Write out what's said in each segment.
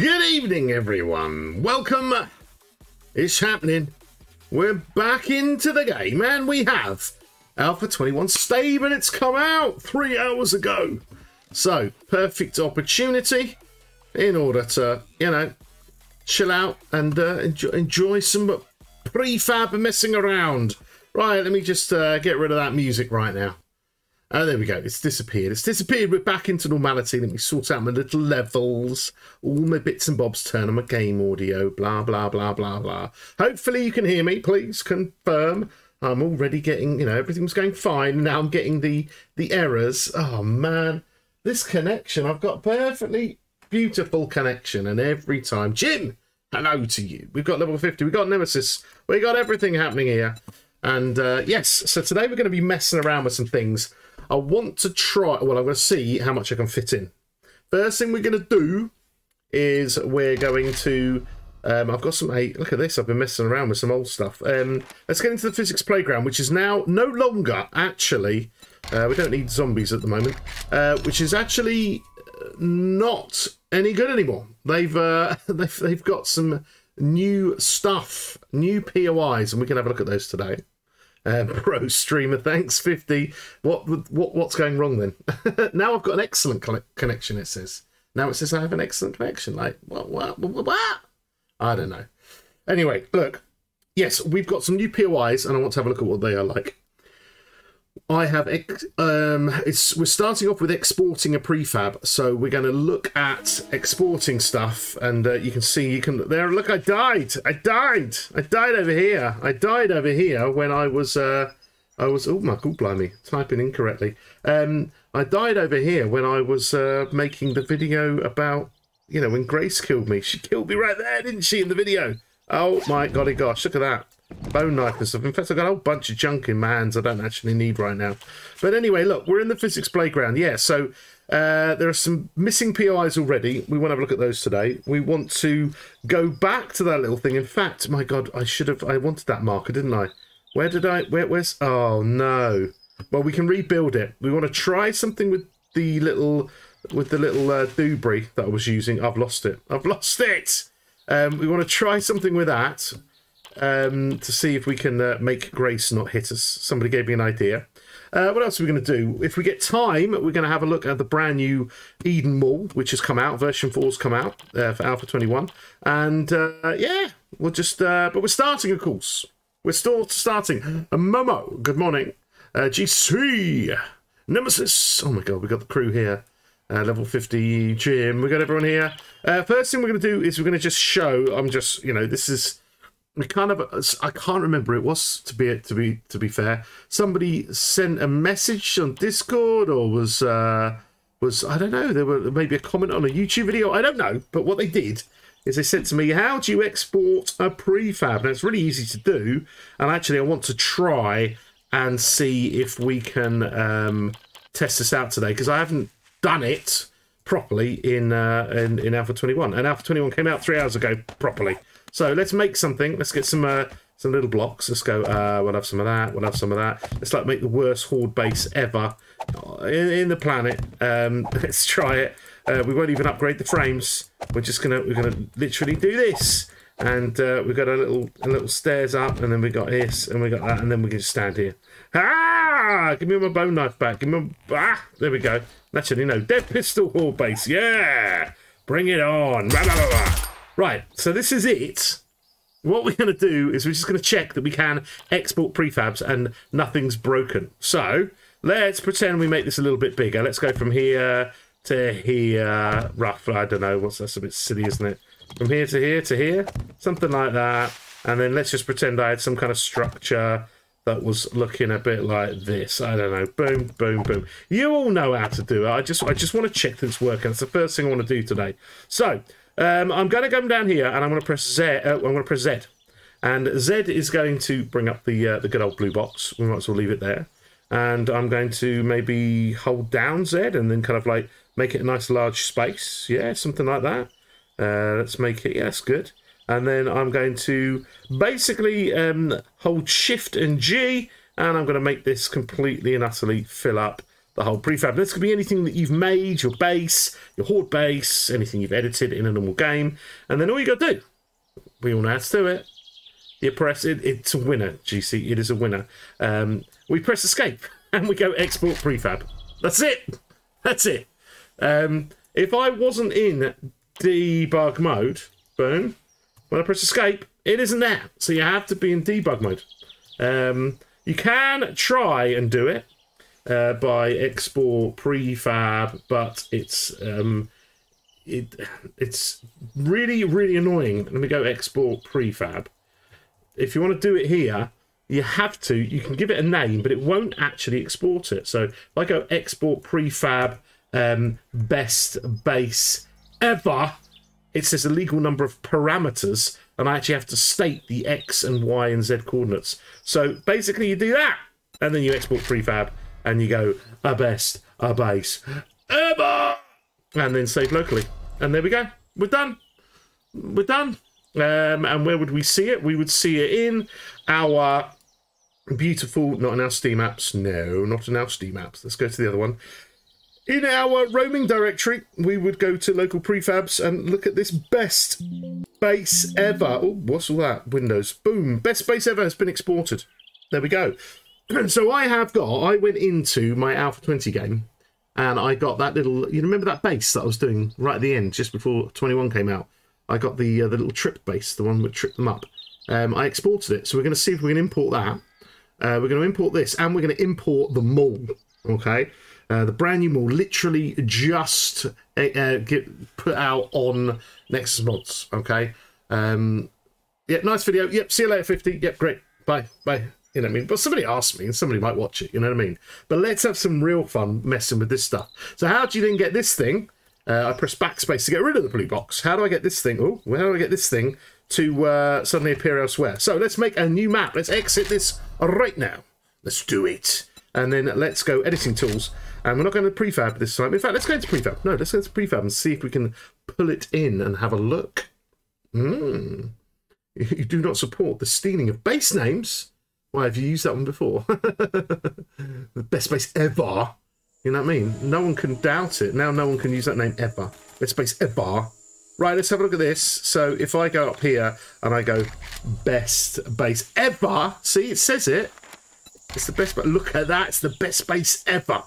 Good evening, everyone. Welcome. It's happening. We're back into the game, and we have Alpha 21 stable, and it's come out 3 hours ago. So, perfect opportunity in order to, you know, chill out and enjoy some prefab messing around. Right, let me just get rid of that music right now. Oh, there we go. It's disappeared. It's disappeared. We're back into normality. Let me sort out my little levels, all my bits and bobs, turn on my game audio, blah, blah, blah, blah, blah. Hopefully you can hear me. Please confirm. I'm already getting, you know, everything's going fine. Now I'm getting the errors. Oh, man. This connection, I've got perfectly beautiful connection. And every time, Jim, hello to you. We've got level 50. We've got Nemesis. We got everything happening here. And yes, so today we're going to be messing around with some things. I want to try, well, I'm going to see how much I can fit in. First thing we're going to do is we're going to, I've got some, hey, look at this, I've been messing around with some old stuff. Let's get into the physics playground, which is now no longer actually, we don't need zombies at the moment, which is actually not any good anymore. They've got some new stuff, new POIs, and we can have a look at those today. Pro streamer, thanks 50. What's going wrong then? Now I've got an excellent connection. It says now. It says I have an excellent connection. Like what? I don't know. Anyway, look. Yes, we've got some new POIs, and I want to have a look at what they are like. I have we're starting off with exporting a prefab, so we're going to look at exporting stuff, and you can see there. Look, I died over here. I died over here when I was oh my god, blimey, typing incorrectly. I died over here when I was making the video about, you know, when Grace killed me. She killed me right there, didn't she? In the video. Oh my golly gosh, look at that. Bone knife and stuff. In fact, I've got a whole bunch of junk in my hands I don't actually need right now. But anyway, look, we're in the physics playground. Yeah, so there are some missing POIs already. We want to have a look at those today. We want to go back to that little thing. In fact, my God, I wanted that marker, didn't I? Where did I, where's, oh no. Well, we can rebuild it. We want to try something with the little, doobry that I was using. I've lost it. I've lost it. We want to try something with that. To see if we can make Grace not hit us. Somebody gave me an idea. What else are we going to do? If we get time, we're going to have a look at the brand new Eden Mall, which has come out. Version 4's come out for Alpha 21. And yeah, we'll just... but we're starting, of course. We're still starting. Momo, good morning. GC, Nemesis. Oh my God, we've got the crew here. Level 50, Jim. We've got everyone here. First thing we're going to do is we're going to just show... I'm just, you know, this is... We kind of, I can't remember. It was to be fair. Somebody sent a message on Discord, or was I don't know. There were maybe a comment on a YouTube video. I don't know. But what they did is they said to me, "How do you export a prefab?" Now it's really easy to do. And actually, I want to try and see if we can test this out today because I haven't done it properly in Alpha 21. And Alpha 21 came out 3 hours ago properly. So let's make something. Let's get some little blocks. Let's go, we'll have some of that, we'll have some of that. Let's like make the worst horde base ever in the planet. Let's try it. We won't even upgrade the frames. We're just gonna, we're gonna literally do this. And we've got a little stairs up, and then we got this, and we got that, and then we can just stand here. Ah! Give me my bone knife back. Give me my, ah! There we go. Naturally, no. Dead pistol horde base. Yeah! Bring it on. Blah, blah, blah, blah. Right, so this is it. What we're going to do is we're just going to check that we can export prefabs and nothing's broken. So let's pretend we make this a little bit bigger. Let's go from here to here. Roughly, I don't know. What's that's a bit silly, isn't it? From here to here to here, something like that. And then let's just pretend I had some kind of structure that was looking a bit like this. I don't know. Boom, boom, boom. You all know how to do it. I just want to check that it's working. It's the first thing I want to do today. So. I'm going to come down here and I'm going to press Z. I'm going to press Z, and Z is going to bring up the good old blue box. We might as well leave it there. And I'm going to maybe hold down Z and then kind of like make it a nice large space. Yeah, something like that. Let's make it. Yeah, that's good. And then I'm going to basically hold Shift and G, and I'm going to make this completely and utterly fill up the whole prefab. This could be anything that you've made, your base, your horde base, anything you've edited in a normal game. And then all you got to do, we all know how to do it. You press it, it's a winner, GC. It is a winner. We press escape and we go export prefab. That's it. That's it. If I wasn't in debug mode, boom, when I press escape, it isn't there. So you have to be in debug mode. You can try and do it by export prefab, but it's really, really annoying. Let me go export prefab. If you want to do it here, you have to, you can give it a name, but it won't actually export it. So if I go export prefab best base ever, it says a legal number of parameters, and I actually have to state the X and Y and Z coordinates. So basically you do that, and then you export prefab, and you go a best, a base, ever, and then save locally. And there we go. We're done. We're done. And where would we see it? We would see it in our beautiful, not in our Steam apps. No, not in our Steam apps. Let's go to the other one. In our roaming directory, we would go to local prefabs and look at this best base ever. Oh, what's all that? Windows. Boom. Best base ever has been exported. There we go. So I have got, I went into my Alpha 20 game and I got that little, you remember that base that I was doing right at the end, just before 21 came out? I got the little trip base, the one that tripped them up. I exported it. So we're going to see if we can import that. We're going to import this, and we're going to import the mall. Okay. The brand new mall literally just get put out on Nexus Mods. Okay. Yeah, nice video. Yep, see you later, 50. Yep, great. Bye. Bye. You know what I mean? But somebody asked me, and somebody might watch it. You know what I mean? But let's have some real fun messing with this stuff. So how do you then get this thing? I press backspace to get rid of the blue box. How do I get this thing? Oh, well, how do I get this thing to suddenly appear elsewhere? So let's make a new map. Let's exit this right now. Let's do it. And then let's go editing tools. And we're not going to prefab this time. In fact, let's go into prefab. No, let's go into prefab and see if we can pull it in and have a look. Mm. You do not support the stealing of base names. Why, have you used that one before? The best base ever. You know what I mean? No one can doubt it. Now no one can use that name ever. Best base ever. Right, let's have a look at this. So if I go up here and I go best base ever, see, it says it. It's the best, but look at that. It's the best base ever.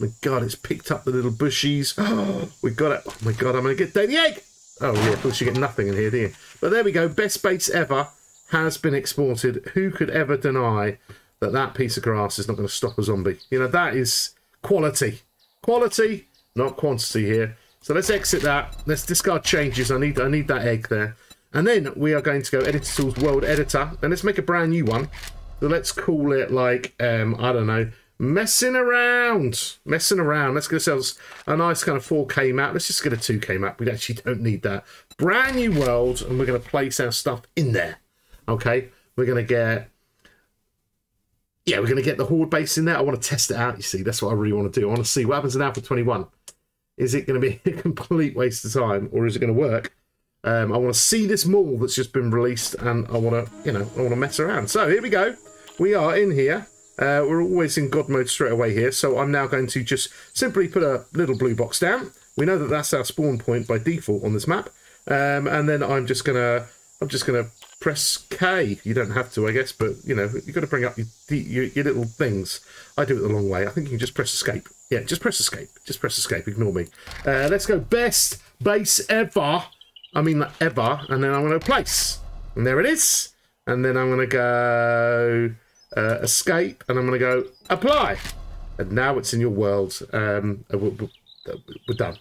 My God, it's picked up the little bushies. Oh, we got it. Oh, my God, I'm going to get Daddy Egg. Oh, yeah, of course you get nothing in here, do you? But there we go. Best base ever has been exported. Who could ever deny that that piece of grass is not going to stop a zombie? You know, that is quality. Quality, not quantity here. So let's exit that. Let's discard changes. I need that egg there. And then we are going to go Editor Tools, World Editor. And let's make a brand new one. So let's call it like, I don't know, messing around. Messing around. Let's get ourselves a nice kind of 4K map. Let's just get a 2K map. We actually don't need that. Brand new world, and we're going to place our stuff in there. Okay, we're going to get, yeah, we're going to get the horde base in there. I want to test it out, you see. That's what I really want to do. I want to see what happens in Alpha 21. Is it going to be a complete waste of time, or is it going to work? I want to see this mall that's just been released, and I want to, you know, I want to mess around. So here we go. We are in here. We're always in God mode straight away here. So I'm now going to just simply put a little blue box down. We know that that's our spawn point by default on this map. And then I'm just gonna press K. You don't have to, I guess, but you know, you've got to bring up your little things. I do it the long way. I think you can just press escape. Yeah, just press escape. Just press escape. Ignore me. Let's go best base ever. I mean, like, ever. And then I'm going to place. And there it is. And then I'm going to go escape. And I'm going to go apply. And now it's in your world. We're done.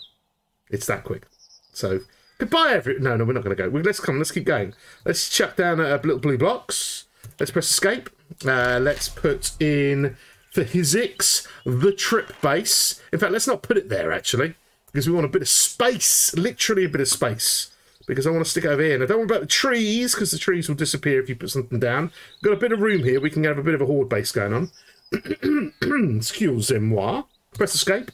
It's that quick. So goodbye, everyone. No, no, we're not going to go. Let's keep going. Let's chuck down a little blue blocks. Let's press escape. Let's put in for physics the trip base. In fact, let's not put it there, actually, because we want a bit of space, literally a bit of space, because I want to stick over here. And I don't want about the trees, because the trees will disappear if you put something down. We've got a bit of room here. We can have a bit of a horde base going on. Excusez-moi. Press escape.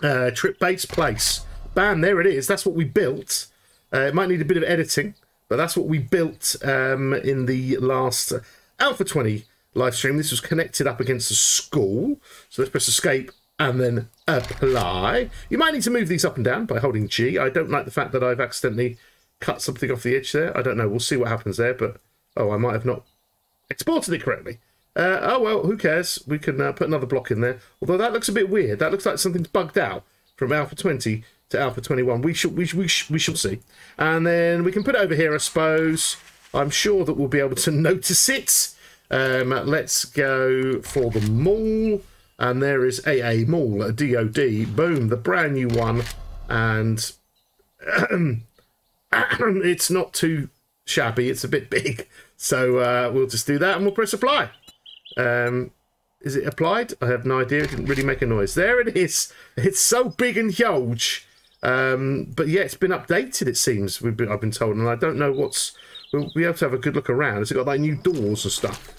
Trip base place. Bam, there it is. That's what we built. It might need a bit of editing, but that's what we built in the last Alpha 20 live stream. This was connected up against the school. So let's press escape. and then apply. You might need to move these up and down by holding G. I don't like the fact that I've accidentally cut something off the edge there. I don't know. We'll see what happens there, but... Oh, I might have not exported it correctly. Oh, well, who cares? We can put another block in there. Although that looks a bit weird. That looks like something's bugged out from Alpha 20 to Alpha 21. We shall see. And then we can put it over here, I suppose. I'm sure that we'll be able to notice it. Let's go for the mall. And there is AA Mall, a DOD. Boom, the brand new one. And it's not too shabby. It's a bit big. So we'll just do that and we'll press apply. Is it applied? I have no idea. It didn't really make a noise. There it is. It's so big and huge. But yeah, it's been updated, it seems. I've been told. And I don't know what's... We'll be able to have a good look around. Has it got like new doors and stuff?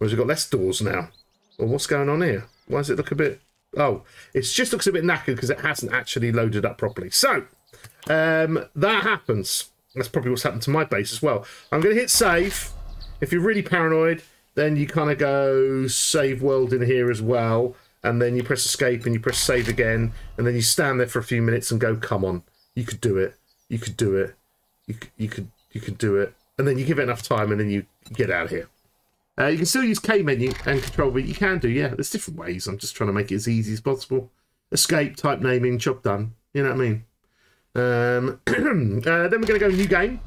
Or has it got less doors now? Or what's going on here? Why does it look a bit... Oh, it just looks a bit knackered because it hasn't actually loaded up properly. So, that happens. That's probably what's happened to my base as well. I'm going to hit save. If you're really paranoid, then you kind of go save world in here as well. And then you press escape and you press save again. And then you stand there for a few minutes and go, come on, you could do it. You could do it. You could do it. And then you give it enough time and then you get out of here. You can still use K menu and control V. You can do, yeah. There's different ways. I'm just trying to make it as easy as possible. Escape, type naming, job done. You know what I mean? Then we're going to go new game.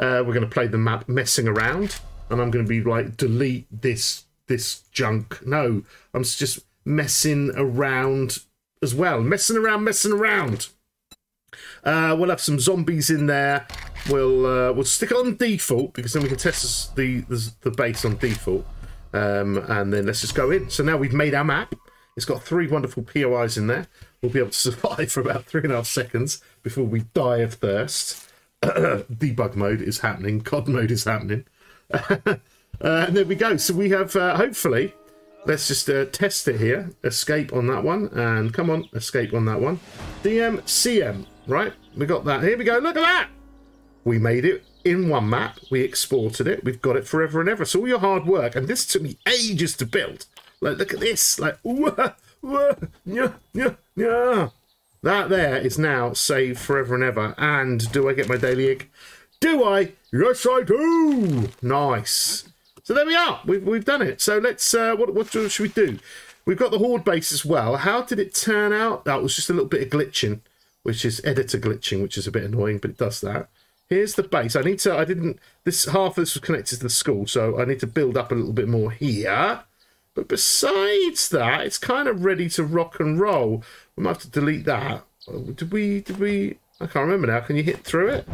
We're going to play the map messing around. And I'm going to be like, delete this junk. No, I'm just messing around as well. Messing around. We'll have some zombies in there. We'll stick it on default because then we can test the base on default. And then let's just go in. So now we've made our map. It's got 3 wonderful POIs in there. We'll be able to survive for about 3.5 seconds before we die of thirst. Debug mode is happening. COD mode is happening. And there we go. So we have, hopefully, let's just test it here. Escape on that one. And come on, escape on that one. DM, CM, right? We got that. Here we go. Look at that. We made it in one map. We exported it. We've got it forever and ever. So all your hard work, and this took me ages to build. Like, look at this. Like, that there is now saved forever and ever. And do I get my daily egg? Do I? Yes, I do. Nice. So there we are. We've done it. So let's. What should we do? We've got the horde base as well. How did it turn out? That was just a little bit of glitching, which is editor glitching, which is a bit annoying, but it does that. Here's the base. I need to. I didn't. This half of this was connected to the school, so I need to build up a little bit more here. But besides that, it's kind of ready to rock and roll. We might have to delete that. Did we? I can't remember now. Can you hit through it?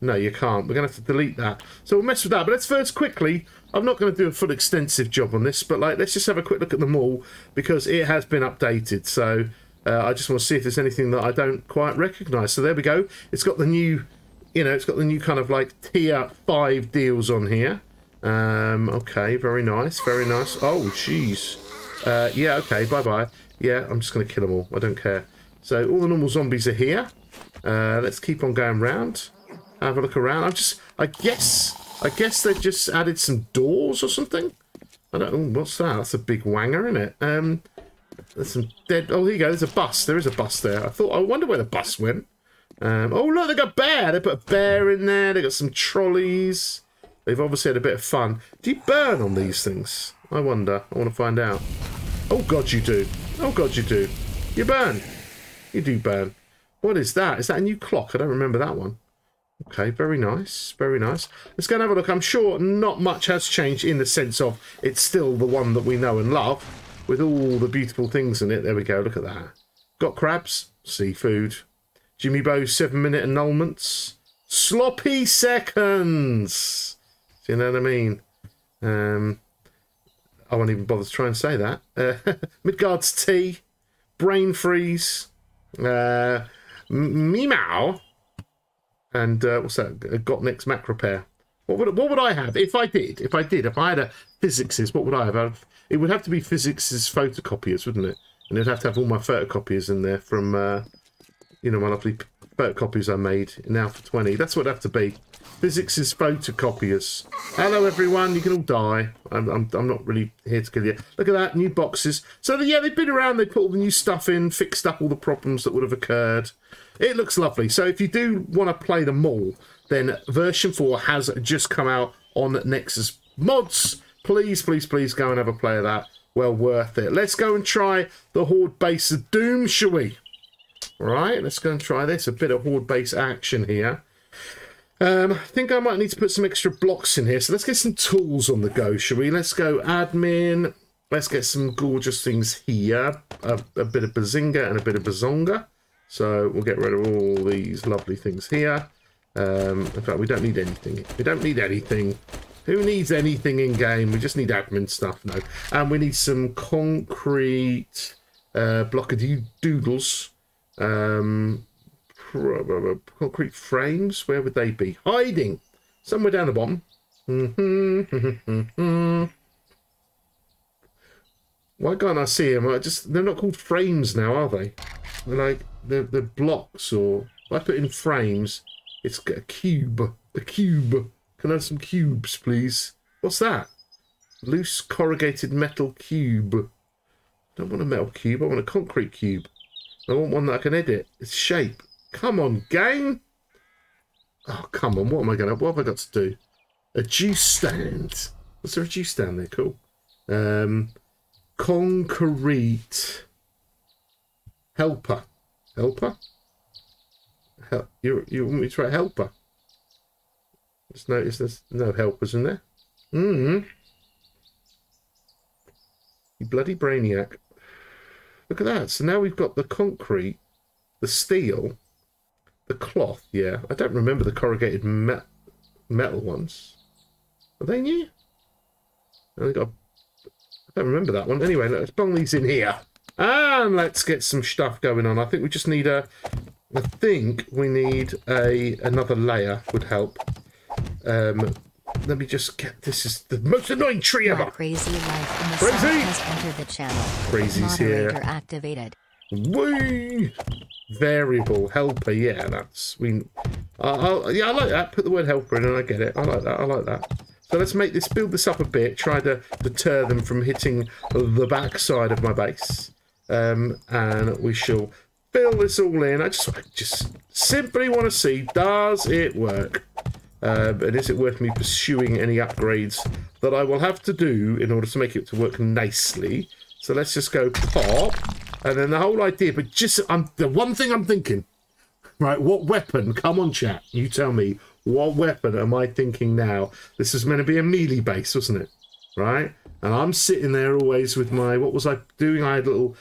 No, you can't. We're going to have to delete that. So we'll mess with that. But let's first quickly... I'm not going to do a full extensive job on this, but like, let's just have a quick look at the mall because it has been updated. So I just want to see if there's anything that I don't quite recognise. So there we go. It's got the new... You know, it's got the new kind of like tier 5 deals on here. Okay, very nice, very nice. Oh, jeez. Yeah, okay, bye-bye. Yeah, I'm just going to kill them all. I don't care. So all the normal zombies are here. Let's keep on going round. Have a look around. I guess they've just added some doors or something. I don't know. What's that? That's a big wanger, isn't it? There's some dead... Oh, here you go. There's a bus. There is a bus there. I wonder where the bus went. Oh, look, they got a bear. They put a bear in there. They got some trolleys. They've obviously had a bit of fun. Do you burn on these things? I wonder. I want to find out. Oh, God, you do. Oh, God, you do. You burn. You do burn. What is that? Is that a new clock? I don't remember that one. Okay, very nice. Very nice. Let's go and have a look. I'm sure not much has changed in the sense of it's still the one that we know and love with all the beautiful things in it. There we go. Look at that. Got crabs. Seafood. Jimmy Bo's 7-minute annulments. Sloppy seconds. Do you know what I mean? I won't even bother to try and say that. Midgard's tea, brain freeze, Meow, and what's that? Got next Mac repair. What would I have if I did? If I had a physics's, what would I have? It would have to be physics's photocopiers, wouldn't it? And it'd have to have all my photocopiers in there from you know, my lovely photocopies I made in Alpha 20. That's what it'd have to be. Physics is photocopiers. Hello, everyone. You can all die. I'm not really here to kill you. Look at that, new boxes. So, yeah, they've been around. They put all the new stuff in, fixed up all the problems that would have occurred. It looks lovely. So if you do want to play them all, then version 4 has just come out on Nexus Mods. Please, please, please go and have a play of that. Well worth it. Let's go and try the Horde base of Doom, shall we? All right, let's go and try this. A bit of Horde base action here. I think I might need to put some extra blocks in here. So let's get some tools on the go, shall we? Let's go admin. Let's get some gorgeous things here. A bit of bazinga and a bit of bazonga. So we'll get rid of all these lovely things here. In fact, we don't need anything. We don't need anything. Who needs anything in game? We just need admin stuff now. And we need some concrete block of doodles. Concrete frames. Where would they be? Hiding. Somewhere down the bottom. Why can't I see them? They're not called frames now, are they? They're like the blocks, or if I put in frames, it's a cube. A cube. Can I have some cubes, please? What's that? Loose corrugated metal cube. I don't want a metal cube. I want a concrete cube. I want one that I can edit. It's shape. Come on, game. Oh, come on. What have I got to do? A juice stand. Was there a juice stand there? Cool. Concrete helper. Helper? You want me to try helper? Just notice there's no helpers in there. You bloody brainiac. Look at that. So now we've got the concrete, the steel, the cloth. Yeah, I don't remember the corrugated metal ones. Are they new? I don't remember that one. Anyway, let's bung these in here. And let's get some stuff going on. I think we just need a... I think we need another layer would help. Let me just get this. Is the most annoying tree ever. Crazy life in the crazy has entered the channel. Crazy's here. Activated. Woo! Variable helper. Yeah, that's we. Yeah, I like that. Put the word helper in, and I get it. I like that. I like that. So let's make this. Build this up a bit. Try to deter them from hitting the backside of my base. And we shall fill this all in. I just simply want to see, does it work? And is it worth me pursuing any upgrades that I will have to do in order to make it to work nicely? So let's just go pop, and then the whole idea. But just the one thing I'm thinking, right? What weapon? Come on, chat. You tell me, what weapon am I thinking now? This is meant to be a melee base, wasn't it? Right? And I'm sitting there always with my. What was I doing? I had a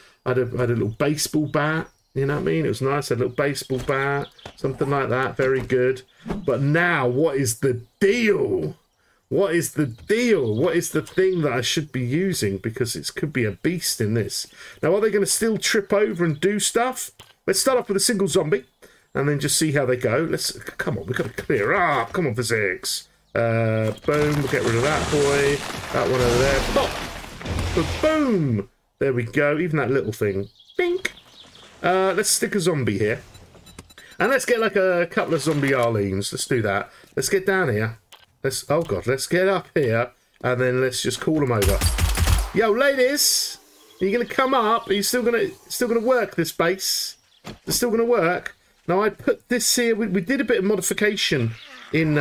little baseball bat. You know what I mean? It was nice, a little baseball bat, something like that. Very good. But now, what is the deal? What is the deal? What is the thing that I should be using? Because it could be a beast in this. Now, are they going to still trip over and do stuff? Let's start off with a single zombie and then just see how they go. Let's... Come on, we've got to clear up. Come on, physics. Boom. We'll get rid of that boy. That one over there. Pop. Boom. There we go. Even that little thing. Bink. Let's stick a zombie here. And let's get like a couple of zombie Arlenes. Let's do that. Let's get down here. Let's, oh God, let's get up here. And then let's just call them over. Yo, ladies, are you going to come up? Are you still going to work this base? It's still going to work. Now I put this here. We did a bit of modification in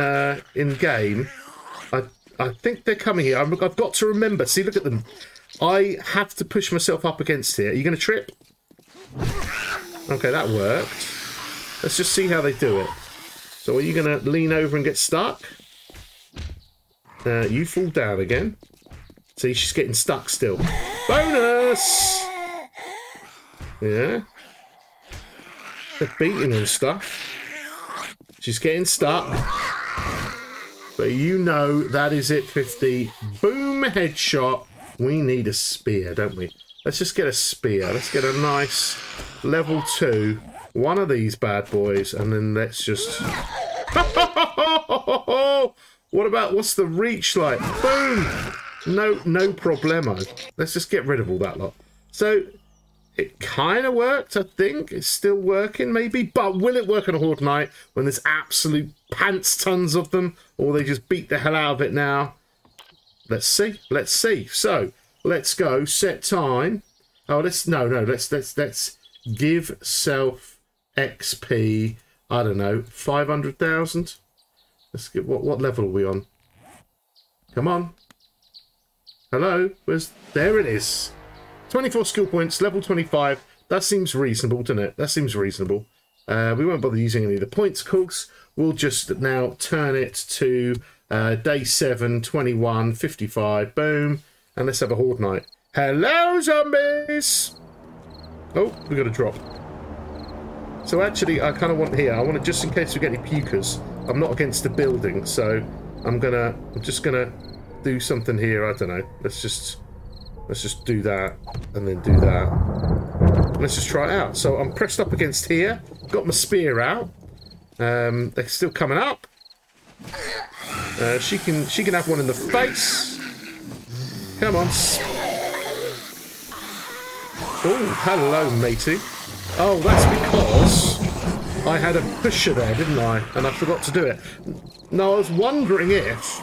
game. I think they're coming here. I've got to remember. See, look at them. I have to push myself up against here. Are you going to trip? Okay, that worked. Let's just see how they do it. So are you going to lean over and get stuck? You fall down again. See, she's getting stuck still. Bonus! Yeah. They're beating and stuff. She's getting stuck. But you know that is it, 50. Boom, headshot. We need a spear, don't we? Let's just get a spear. Let's get a nice level 2. One of these bad boys, and then let's just... What about... What's the reach like? Boom! No problemo. Let's just get rid of all that lot. So, It kind of worked, I think. It's still working, maybe. But will it work on a Horde Knight when there's absolute pants tons of them? Or they just beat the hell out of it now? Let's see. Let's see. So, let's go. Set time. Oh, let's... No, no. Let's give self XP, I don't know, 500,000? Let's get... What level are we on? Come on. Hello? Where's... There it is. 24 skill points, level 25. That seems reasonable, doesn't it? That seems reasonable. We won't bother using any of the points, of course. We'll just now turn it to day 7, 21, 55. Boom. And let's have a Horde Knight. Hello, zombies! Oh, we got a drop. So actually, I kind of want here. I want to, just in case we get any pukers. I'm not against the building, so I'm just gonna do something here. I don't know. Let's just do that, and then do that. Let's just try it out. So I'm pressed up against here. Got my spear out. They're still coming up. She can have one in the face. Come on. Oh, hello, matey. Oh, that's because I had a pusher there, didn't I? And I forgot to do it. Now, I was wondering if...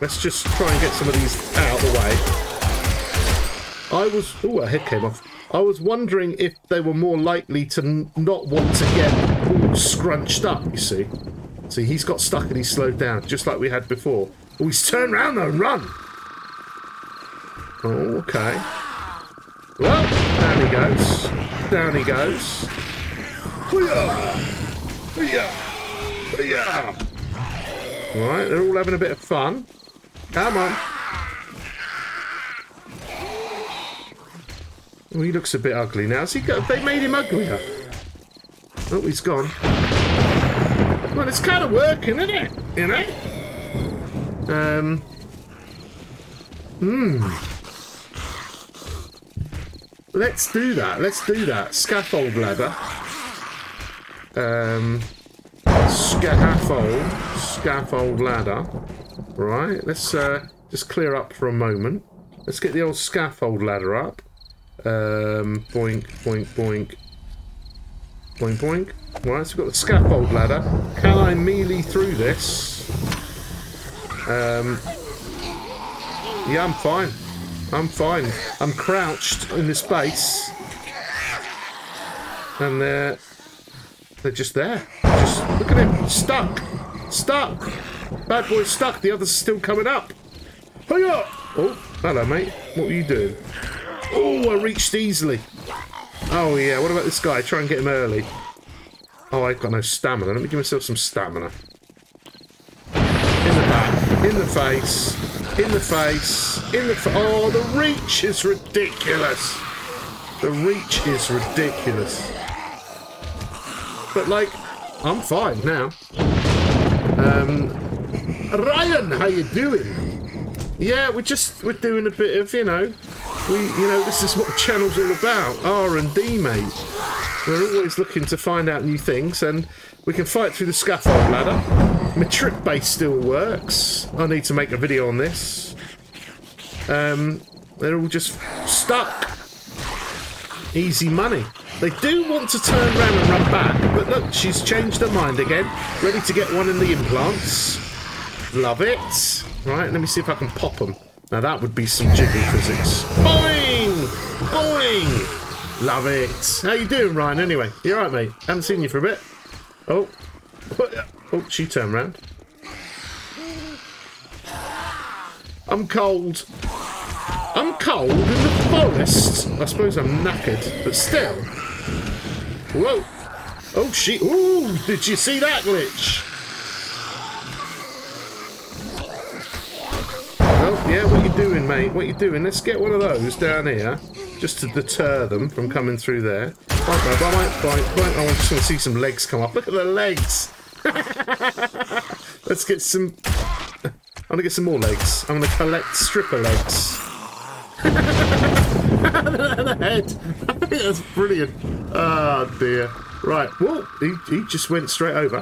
Let's just try and get some of these out of the way. I was... Oh, a head came off. I was wondering if they were more likely to not want to get all scrunched up, you see. See, he's got stuck and he slowed down, just like we had before. Oh, he's turned round though and run! Oh, okay. Well, down he goes. Down he goes. Alright, they're all having a bit of fun. Come on. Oh, he looks a bit ugly now. They made him uglier. Oh, he's gone. Well, it's kind of working, isn't it? You know? Let's do that. Let's do that. Scaffold ladder. Scaffold ladder. Right. Let's just clear up for a moment. Let's get the old scaffold ladder up. Boink, boink, boink. Boink, boink. Right, so we've got the scaffold ladder. Can I melee through this? Yeah, I'm fine. I'm fine. I'm crouched in this base. And they're just there. Just look at him. Stuck. Stuck. Bad boy's stuck. The other's still coming up. Hurry up! Oh, hello, mate. What were you doing? Oh, I reached easily. Oh, yeah. What about this guy? Try and get him early. Oh, I've got no stamina. Let me give myself some stamina. In the back. In the face. In the face. In the face. Oh, the reach is ridiculous. The reach is ridiculous. But, like, I'm fine now. Ryan, how you doing? Yeah, we're doing a bit of, you know... this is what the channel's all about, R&D, mate. We're always looking to find out new things, and we can fight through the scaffold ladder. My trip base still works. I need to make a video on this. They're all just stuck. Easy money. They do want to turn around and run back, but look, she's changed her mind again. Ready to get one in the implants. Love it. Right, let me see if I can pop them. Now that would be some jiggy physics. Boing! Boing! Love it. How you doing, Ryan, anyway? You alright, mate? Haven't seen you for a bit. Oh. Oh, she turned round. I'm cold. I'm cold in the forest. I suppose I'm knackered, but still. Whoa. Oh, she... Ooh, did you see that glitch? Yeah, what you doing, mate? What you doing? Let's get one of those down here, just to deter them from coming through there. Bite, bite, bite, bite. I just want to see some legs come up. Look at the legs. Let's get some... I'm going to get some more legs. I'm going to collect stripper legs. The head. I think that's brilliant. Ah, oh, dear. Right. Whoa, he just went straight over.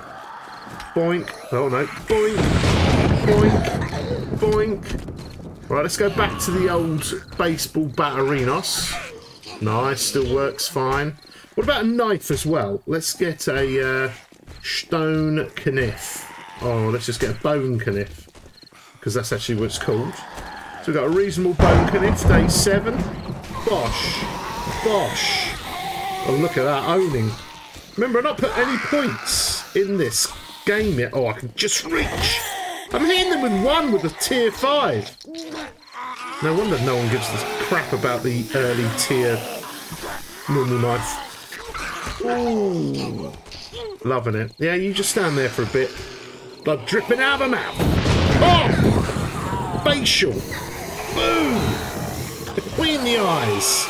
Boink. Oh, no. Boink. Boink. Boink. Right, let's go back to the old baseball bat arenas. Nice, still works fine. What about a knife as well? Let's get a stone knife. Oh, let's just get a bone knife, because that's actually what it's called. So we've got a reasonable bone knife, day 7. Bosh. Bosh. Oh, look at that, owning. Remember, I've not put any points in this game yet. Oh, I can just reach. I'm hitting them with one with a tier 5. No wonder no one gives this crap about the early tier normal knife. Ooh. Loving it. Yeah, you just stand there for a bit. Blood dripping out of her mouth. Oh! Facial. Boom. Between the eyes.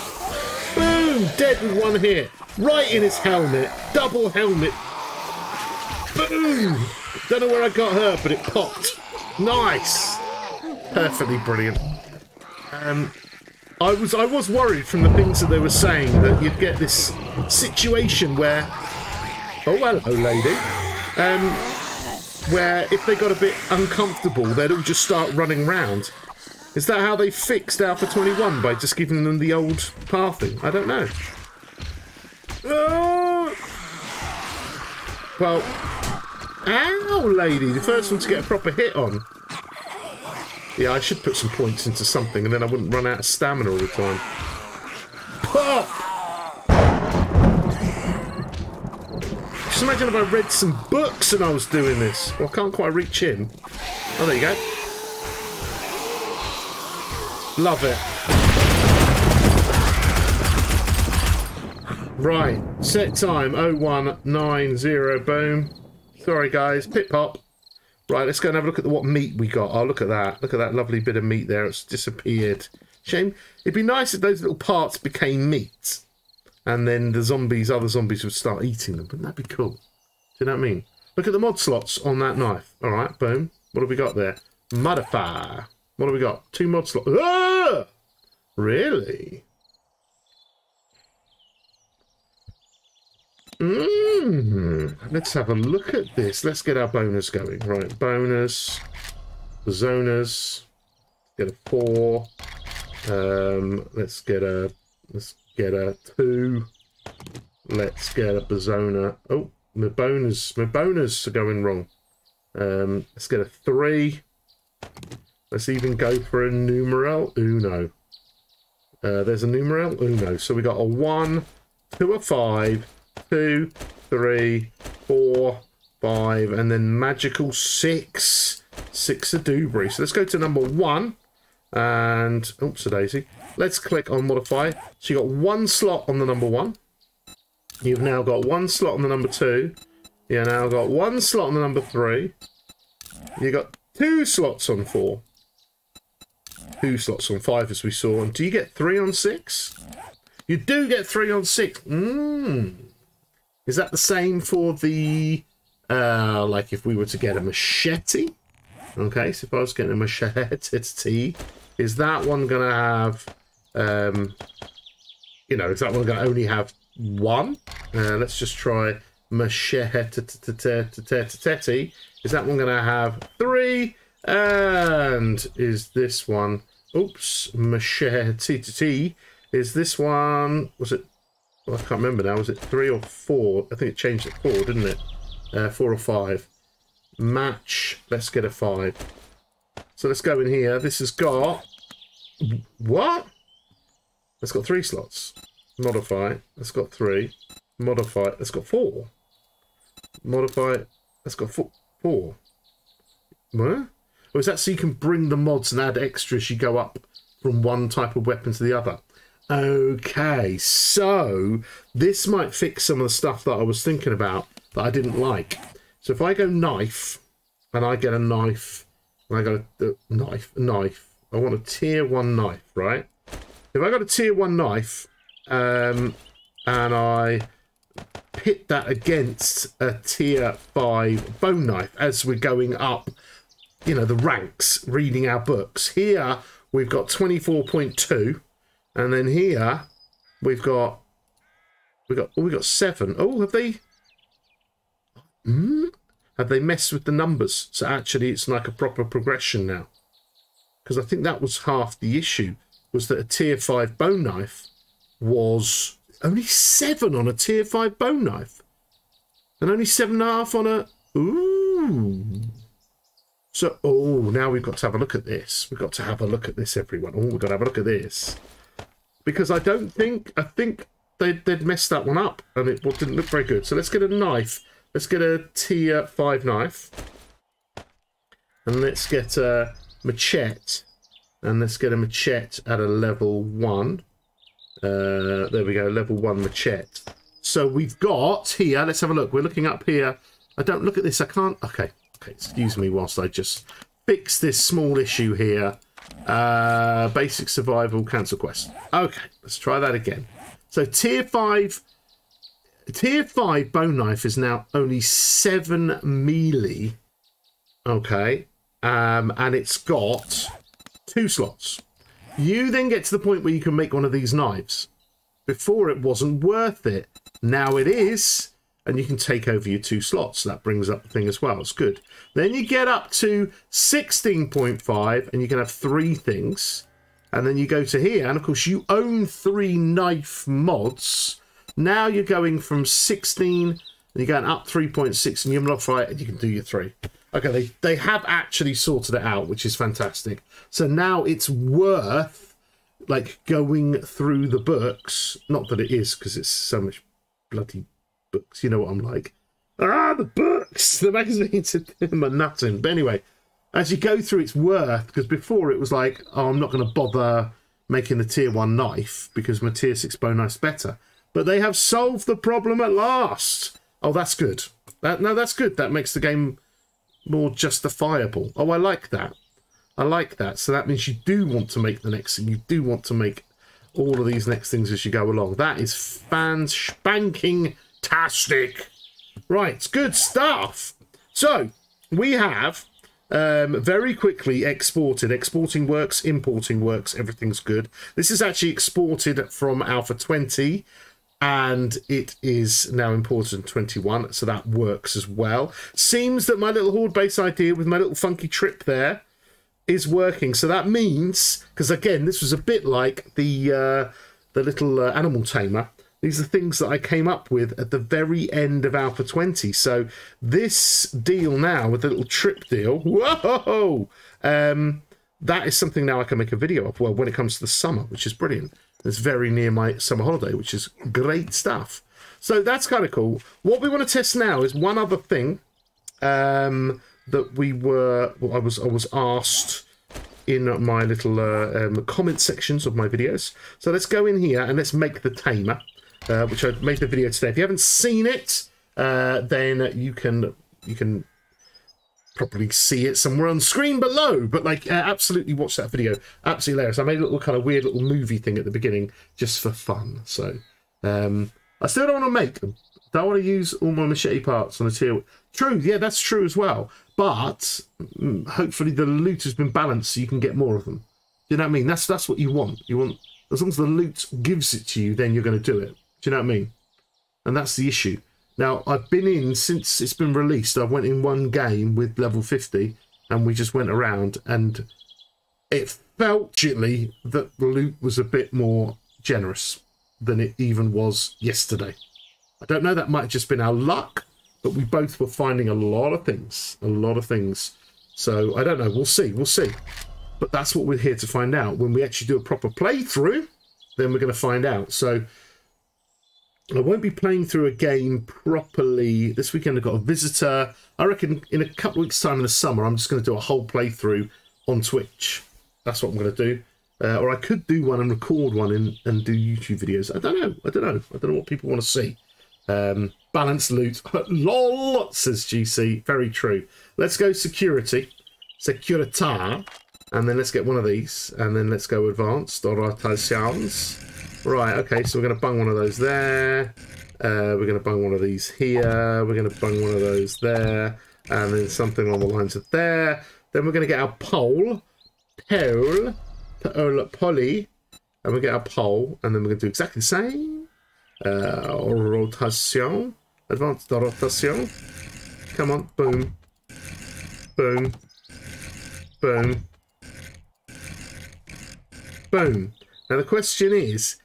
Boom. Dead with one hit. Right in his helmet. Double helmet. Boom. Don't know where I got her, but it popped. Nice. Perfectly brilliant. I was worried from the things that they were saying that you'd get this situation where, oh well, oh lady, where if they got a bit uncomfortable, they'd all just start running round. Is that how they fixed Alpha 21, by just giving them the old pathing? I don't know. Well, ow lady, the first one to get a proper hit on. Yeah, I should put some points into something, and then I wouldn't run out of stamina all the time. Pop! Just imagine if I read some books and I was doing this. Well, I can't quite reach in. Oh, there you go. Love it. Right, set time, 0190, boom. Sorry guys, pip-pop. Right, let's go and have a look at what meat we got. Oh, look at that. Look at that lovely bit of meat there. It's disappeared. Shame. It'd be nice if those little parts became meat. And then the zombies, other zombies would start eating them. Wouldn't that be cool? Do you know what I mean? Look at the mod slots on that knife. All right, boom. What have we got there? Modifier. What have we got? 2 mod slots. Ah! Really? Let's have a look at this. Let's get our bonus going. Right, bonus, zoners. Get a 4. Let's get a 2. Let's get a bazona. Oh, my bonus are going wrong. Let's get a 3. Let's even go for a numeral uno. There's a numeral uno. So we got a 1, 2, a 5. 2, 3, 4, 5, and then magical 6. 6 a doobry. So let's go to number 1. And, oops, a daisy. Let's click on modify. So you got 1 slot on the number 1. You've now got 1 slot on the number 2. You've now got 1 slot on the number 3. You've got 2 slots on 4. 2 slots on 5, as we saw. And do you get 3 on 6? You do get 3 on 6. Mmm. Is that the same for the, like if we were to get a machete? Okay, so if I was getting a machete, is that one going to have, you know, is that one going to only have 1? Let's just try machete. Is that one going to have 3? And is this one, oops, machete. Is this one, was it? Well, I can't remember now. Was it 3 or 4? I think it changed at 4, didn't it? 4 or 5. Match. Let's get a 5. So let's go in here. This has got... What? It's got 3 slots. Modify. That's got 3. Modify. That's got 4. Modify. That's got 4. What? Or is that so you can bring the mods and add extras as you go up from one type of weapon to the other? Okay, so this might fix some of the stuff that I was thinking about that I didn't like. So if I go knife, and I get a knife, and I got a knife. I want a tier 1 knife, right? If I got a tier 1 knife, and I pit that against a tier 5 bone knife as we're going up, you know, the ranks, reading our books. Here, we've got 24.2. And then here we got 7. Oh, have they? Have they messed with the numbers? So actually, it's like a proper progression now. Because I think that was half the issue, was that a tier 5 bone knife was only 7 on a tier 5 bone knife. And only 7.5 on a... Ooh. So, oh, now we've got to have a look at this. We've got to have a look at this, everyone. Oh, we've got to have a look at this. Because I don't think... I think they'd messed that one up. And it didn't look very good. So let's get a knife. Let's get a tier 5 knife. And let's get a machete. And let's get a machete at a level 1. There we go, level 1 machete. So we've got here, let's have a look. We're looking up here. I don't look at this, I can't. Okay, excuse me whilst I just fix this small issue here. Basic survival, cancel quest. Okay, let's try that again. So tier 5 bone knife is now only 7 melee. Okay, and it's got 2 slots. You then get to the point where you can make one of these knives. Before it wasn't worth it. Now it is. And you can take over your 2 slots. That brings up the thing as well. It's good. Then you get up to 16.5 and you can have 3 things. And then you go to here. And of course you own 3 knife mods. Now you're going from 16 and you're going up 3.6 and you modify it and you can do your 3. Okay, they have actually sorted it out, which is fantastic. So now it's worth, like, going through the books. Not that it is, because it's so much bloody books. You know what I'm like. Ah, the books! The magazines are nothing. But anyway, as you go through, it's worth, because before it was like, oh, I'm not going to bother making the tier 1 knife, because my tier 6 bone knife's better. But they have solved the problem at last! Oh, that's good. No, that's good. That makes the game... more justifiable. Oh, I like that. I like that. So that means you do want to make the next thing. You do want to make all of these next things as you go along. That is fan-spanking-tastic. Right, good stuff. So we have very quickly exported. Exporting works, importing works, everything's good. This is actually exported from Alpha 20. And it is now imported in 21, so that works as well. Seems that my little horde base idea with my little funky trip there is working. So that means, because again, this was a bit like the little animal tamer. These are things that I came up with at the very end of Alpha 20. So this deal now with the little trip deal, whoa, that is something now I can make a video of. Well, when it comes to the summer, which is brilliant. It's very near my summer holiday, which is great stuff. So that's kind of cool. What we want to test now is one other thing that we were... Well, I was asked in my little comment sections of my videos. So let's go in here and let's make the tamer, which I made the video today. If you haven't seen it, then you can probably see it somewhere on screen below, but like absolutely watch that video. Absolutely hilarious. I made a little kind of weird little movie thing at the beginning just for fun. So I still don't want to make them. Don't want to use all my machete parts on the tier. True, yeah, that's true as well. But hopefully the loot has been balanced so you can get more of them. Do you know what I mean? That's what you want. You want, as long as the loot gives it to you, then you're going to do it. Do you know what I mean? And that's the issue. Now, I've been in, since it's been released, I went in one game with level 50, and we just went around, and it felt gently that the loot was a bit more generous than it even was yesterday. I don't know, that might have just been our luck, but we both were finding a lot of things. So, I don't know, we'll see. But that's what we're here to find out. When we actually do a proper playthrough, then we're going to find out. So... I won't be playing through a game properly this weekend. I've got a visitor. I reckon in a couple of weeks' time in the summer, I'm just going to do a whole playthrough on Twitch. That's what I'm going to do. Or I could do one and record one and do YouTube videos. I don't know. I don't know what people want to see. Balanced loot. LOL, says GC. Very true. Let's go security. Securita. And then let's get one of these. And then let's go advanced. Right, okay, so we're going to bung one of those there. We're going to bung one of these here. We're going to bung one of those there. And then something along the lines of there. Then we're going to get our poly. And we get our pole. And then we're going to do exactly the same. Rotation. Advanced rotation. Come on, boom. Boom. Boom. Boom. Now the question is...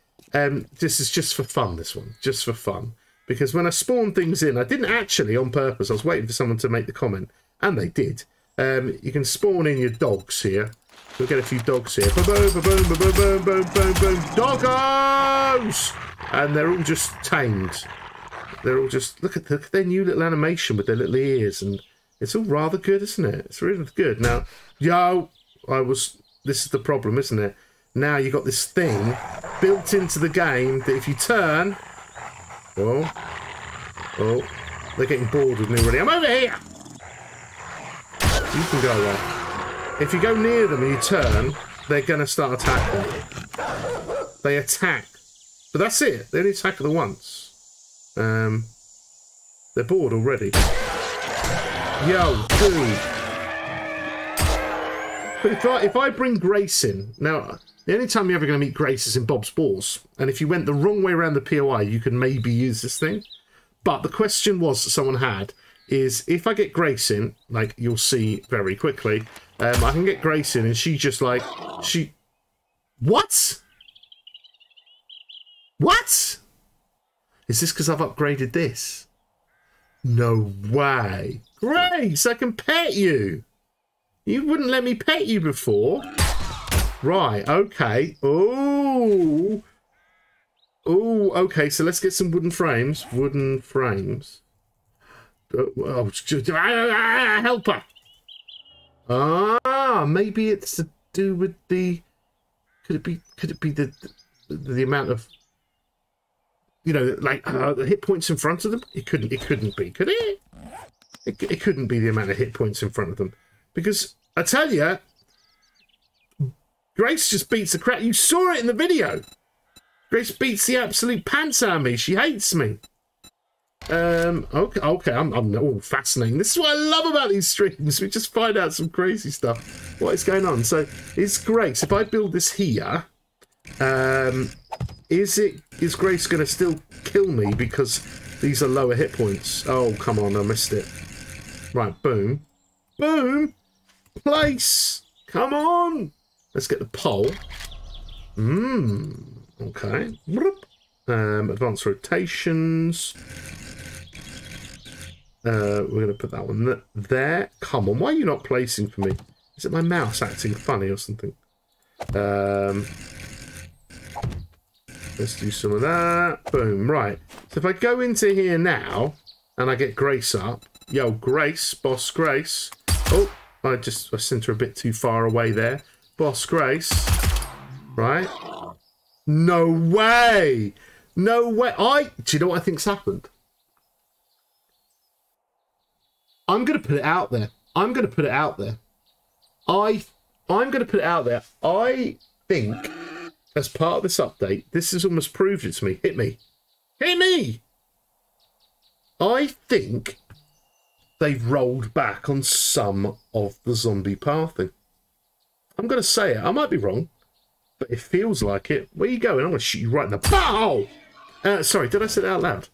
This is just for fun, this one, just for fun. Because when I spawn things in, I didn't actually on purpose. I was waiting for someone to make the comment, and they did. You can spawn in your dogs here. We'll get a few dogs here. Ba-boom, ba-boom, ba-boom, boom, boom, boom, boom. Doggos! And they're all just tamed. They're all just... look at their new little animation with their little ears. And it's all rather good, isn't it? It's really good. Now, yo, I was... this is the problem, isn't it? Now you've got this thing built into the game that if you turn... oh. Oh. They're getting bored with me already. I'm over here! You can go there. If you go near them and you turn, they're going to start attacking. They attack. But that's it. They only attack the once. They're bored already. Yo, dude. But if I bring Grace in... now, the only time you're ever going to meet Grace is in Bob's Balls. And if you went the wrong way around the POI, you can maybe use this thing. But the question was that someone had... is if I get Grace in, like you'll see very quickly, I can get Grace in and she just like, she... what? What? Is this because I've upgraded this? No way. Grace, I can pet you. You wouldn't let me pet you before. Right, okay. Ooh. Ooh, okay, so let's get some wooden frames. Wooden frames. Oh, helper! Ah, maybe it's to do with the... Could it be the amount of, you know, like the hit points in front of them? It couldn't be, could it? It couldn't be the amount of hit points in front of them, because I tell you, Grace just beats the crap. You saw it in the video. Grace beats the absolute pants out of me. She hates me. Okay, I'm all fascinating. This is what I love about these streams. We just find out some crazy stuff. What is going on? So, is Grace, if I build this here, is Grace going to still kill me because these are lower hit points? Oh, come on, I missed it. Right, boom. Boom! Place! Come on! Let's get the pole. Okay. Advanced rotations... we're going to put that one there. Come on, why are you not placing for me? Is it my mouse acting funny or something? Let's do some of that. Boom, right. So if I go into here now and I get Grace up. Yo, Grace, boss Grace. Oh, I sent her a bit too far away there. Boss Grace. Right. No way. No way. Do you know what I think's happened? I'm going to put it out there. I'm going to put it out there. I'm going to put it out there. I think, as part of this update, this has almost proved it to me. Hit me. Hit me! I think they've rolled back on some of the zombie pathing. I'm going to say it. I might be wrong, but it feels like it. Where are you going? I'm going to shoot you right in the butthole! Sorry, did I say that out loud?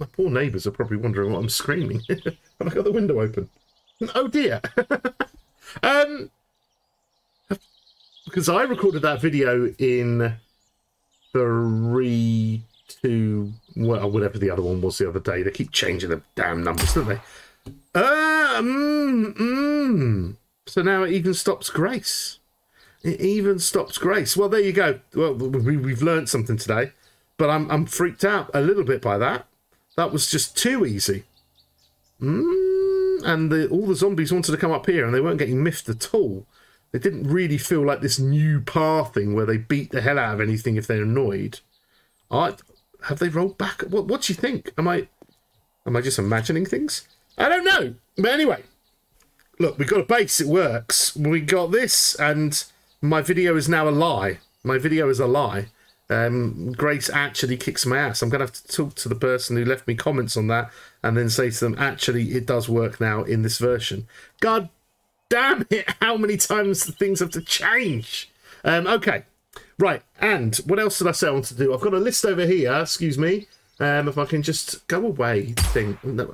My poor neighbours are probably wondering what I'm screaming. Have I got the window open? Oh dear. Because I recorded that video in 3, 2, well, whatever the other one was the other day. They keep changing the damn numbers, don't they? So now it even stops Grace. It even stops Grace. Well, there you go. Well, we've learned something today, but I'm freaked out a little bit by that. That was just too easy. And all the zombies wanted to come up here and they weren't getting miffed at all. They didn't really feel like this new path thing where they beat the hell out of anything if they're annoyed. Have they rolled back? What do you think? Am I just imagining things? I don't know. But anyway, look, we've got a base. It works. We got this and my video is now a lie. My video is a lie. Grace actually kicks my ass. I'm going to have to talk to the person who left me comments on that and then say to them, actually, it does work now in this version. God damn it, how many times the things have to change? Okay, right, and what else did I say I want to do? I've got a list over here, excuse me. If I can just go away thing. Where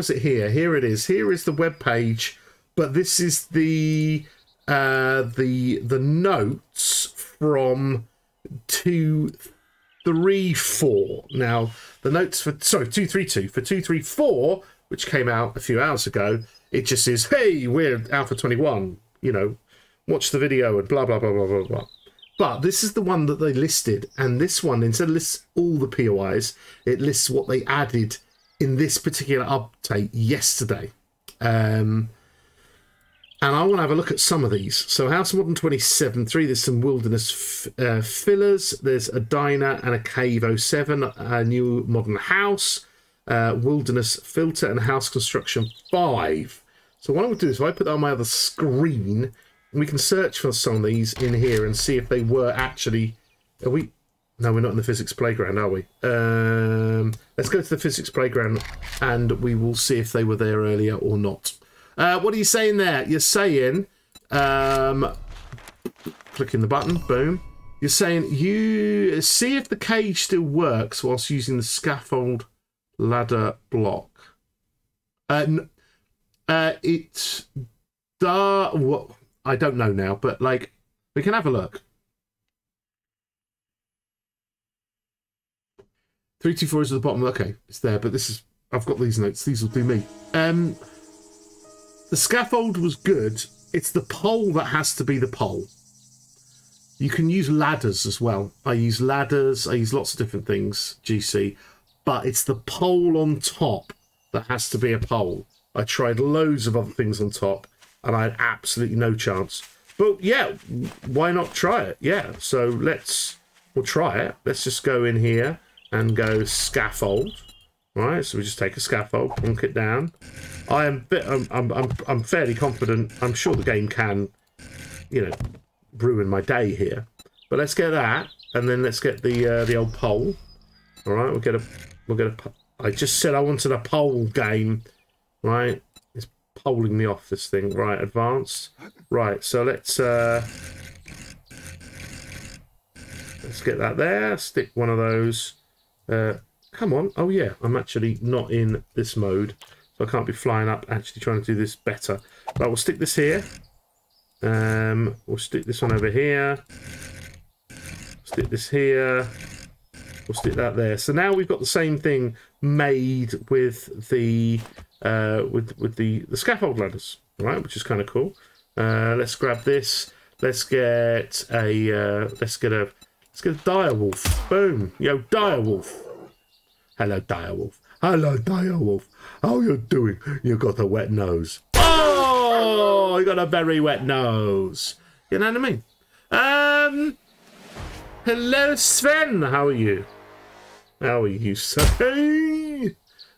was it here? Here it is. Here is the web page, but this is the... the notes from 234. Now the notes for 232 for 234, which came out a few hours ago, it just says, "Hey, we're Alpha 21. You know, watch the video and blah blah blah blah blah blah." But this is the one that they listed, and this one, instead of lists all the POIs, it lists what they added in this particular update yesterday. And I want to have a look at some of these. So House Modern 27.3, there's some wilderness fillers. There's a diner and a cave 07, a new modern house, wilderness filter, and house construction 5. So what I'm going to do is if I put that on my other screen, we can search for some of these in here and see if they were actually... Are we... No, we're not in the physics playground, are we? Let's go to the physics playground and we will see if they were there earlier or not. What are you saying there? You're saying... clicking the button, boom. You're saying you... See if the cage still works whilst using the scaffold ladder block. It's... What? I don't know now, but, like, we can have a look. 324 is at the bottom. Okay, it's there, but this is... I've got these notes. These will do me. The scaffold was good. It's the pole that has to be the pole. You can use ladders as well. I use ladders. I use lots of different things, GC. But it's the pole on top that has to be a pole. I tried loads of other things on top, and I had absolutely no chance. But yeah, why not try it? Yeah, so we'll try it. Let's just go in here and go scaffold. All right, so we just take a scaffold, plonk it down. I'm fairly confident. I'm sure the game can, you know, ruin my day here. But let's get that, and then let's get the old pole. All right, I just said I wanted a pole game, right? It's polling me off this thing, right? Advanced, right? So let's get that there. Stick one of those. Come on. Oh, yeah, I'm actually not in this mode, so I can't be flying up actually trying to do this better. But we'll stick this here. We'll stick this one over here. Stick this here. We'll stick that there. So now we've got the same thing made with the scaffold ladders, right? Which is kind of cool. Let's grab this. Let's get a direwolf. Boom. Yo, direwolf. Hello, direwolf. Hello, direwolf. How are you doing? You got a wet nose. Oh, you got a very wet nose. You know what I mean? Hello, Sven. How are you? How are you, sir?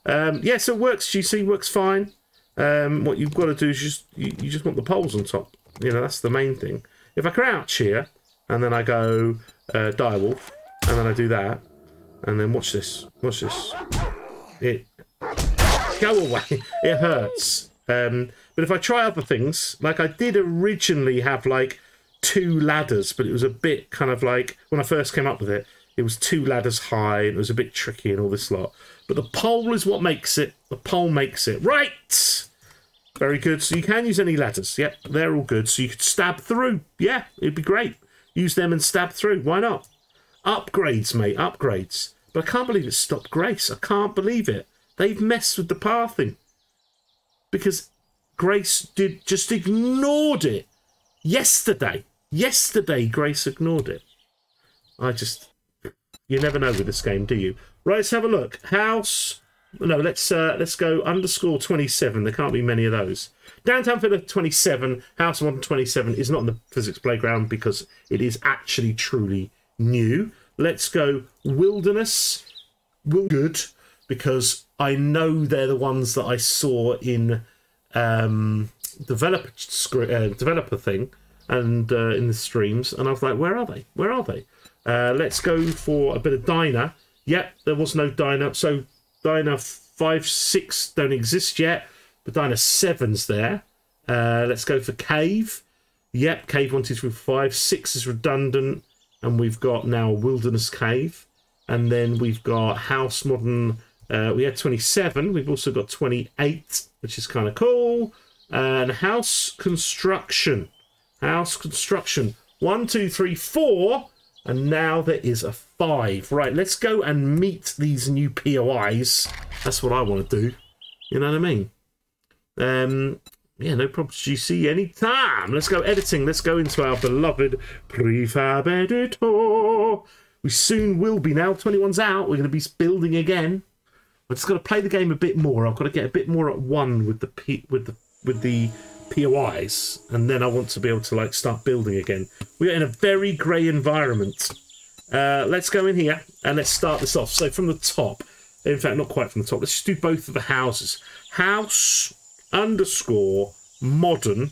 Yes, it works. GC works fine. What you've got to do is you just want the poles on top. You know, that's the main thing. If I crouch here and then I go direwolf and then I do that. And then watch this. Watch this. It... Go away. It hurts. But if I try other things, like I did originally have, like, 2 ladders, but it was a bit kind of like... When I first came up with it, it was 2 ladders high, and it was a bit tricky and all this lot. But the pole is what makes it. The pole makes it. Right! Very good. So you can use any ladders. Yep, they're all good. So you could stab through. Yeah, it'd be great. Use them and stab through. Why not? Upgrades, mate, upgrades. But I can't believe it stopped Grace. I can't believe it. They've messed with the pathing. Because Grace just ignored it. Yesterday. Yesterday, Grace ignored it. I just... You never know with this game, do you? Right, let's have a look. House... No, let's go underscore 27. There can't be many of those. Downtown Villa 27, House 127 is not in the physics playground because it is actually truly... new. Let's go wilderness. Good, because I know they're the ones that I saw in developer thing and in the streams, and I was like, where are they? Where are they? Let's go for a bit of diner. Yep, there was no diner, so diner 5, 6 don't exist yet, but diner 7's there. Let's go for cave. Yep, cave 1, 2, 3, 4, 5, 6 is redundant. And we've got now wilderness cave, and then we've got house modern. We had 27. We've also got 28, which is kind of cool. And house construction. House construction. 1, 2, 3, 4. And now there is a 5. Right, let's go and meet these new POIs. That's what I want to do. You know what I mean? Yeah, no problem. GC anytime. Let's go editing. Let's go into our beloved prefab editor. We soon will be now. 21's out. We're going to be building again. I've just got to play the game a bit more. I've got to get a bit more at one with the POIs, and then I want to be able to like start building again. We're in a very grey environment. Let's go in here and let's start this off. So from the top, in fact, not quite from the top. Let's just do both of the houses. House underscore modern,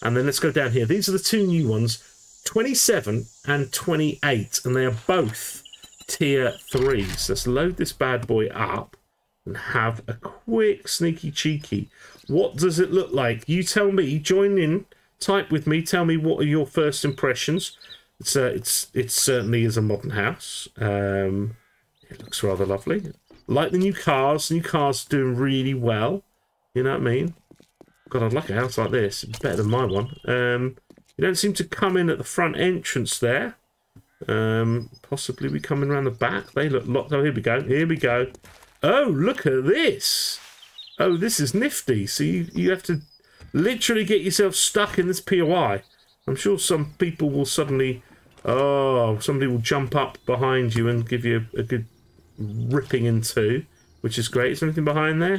and then let's go down here. These are the two new ones. 27 and 28, and they are both tier 3s. Let's load this bad boy up and have a quick sneaky cheeky. What does it look like? You tell me. Join in, type with me, tell me what are your first impressions. It certainly is a modern house. It looks rather lovely. Like the new cars. Are doing really well, you know what I mean? God, I'd like a house like this. It's better than my one. You don't seem to come in at the front entrance there. Possibly we come in around the back. They look locked. Oh, here we go. Here we go. Oh, look at this. Oh, this is nifty. So you have to literally get yourself stuck in this POI. I'm sure some people will suddenly... Oh, somebody will jump up behind you and give you a good ripping in two, which is great. Is there anything behind there?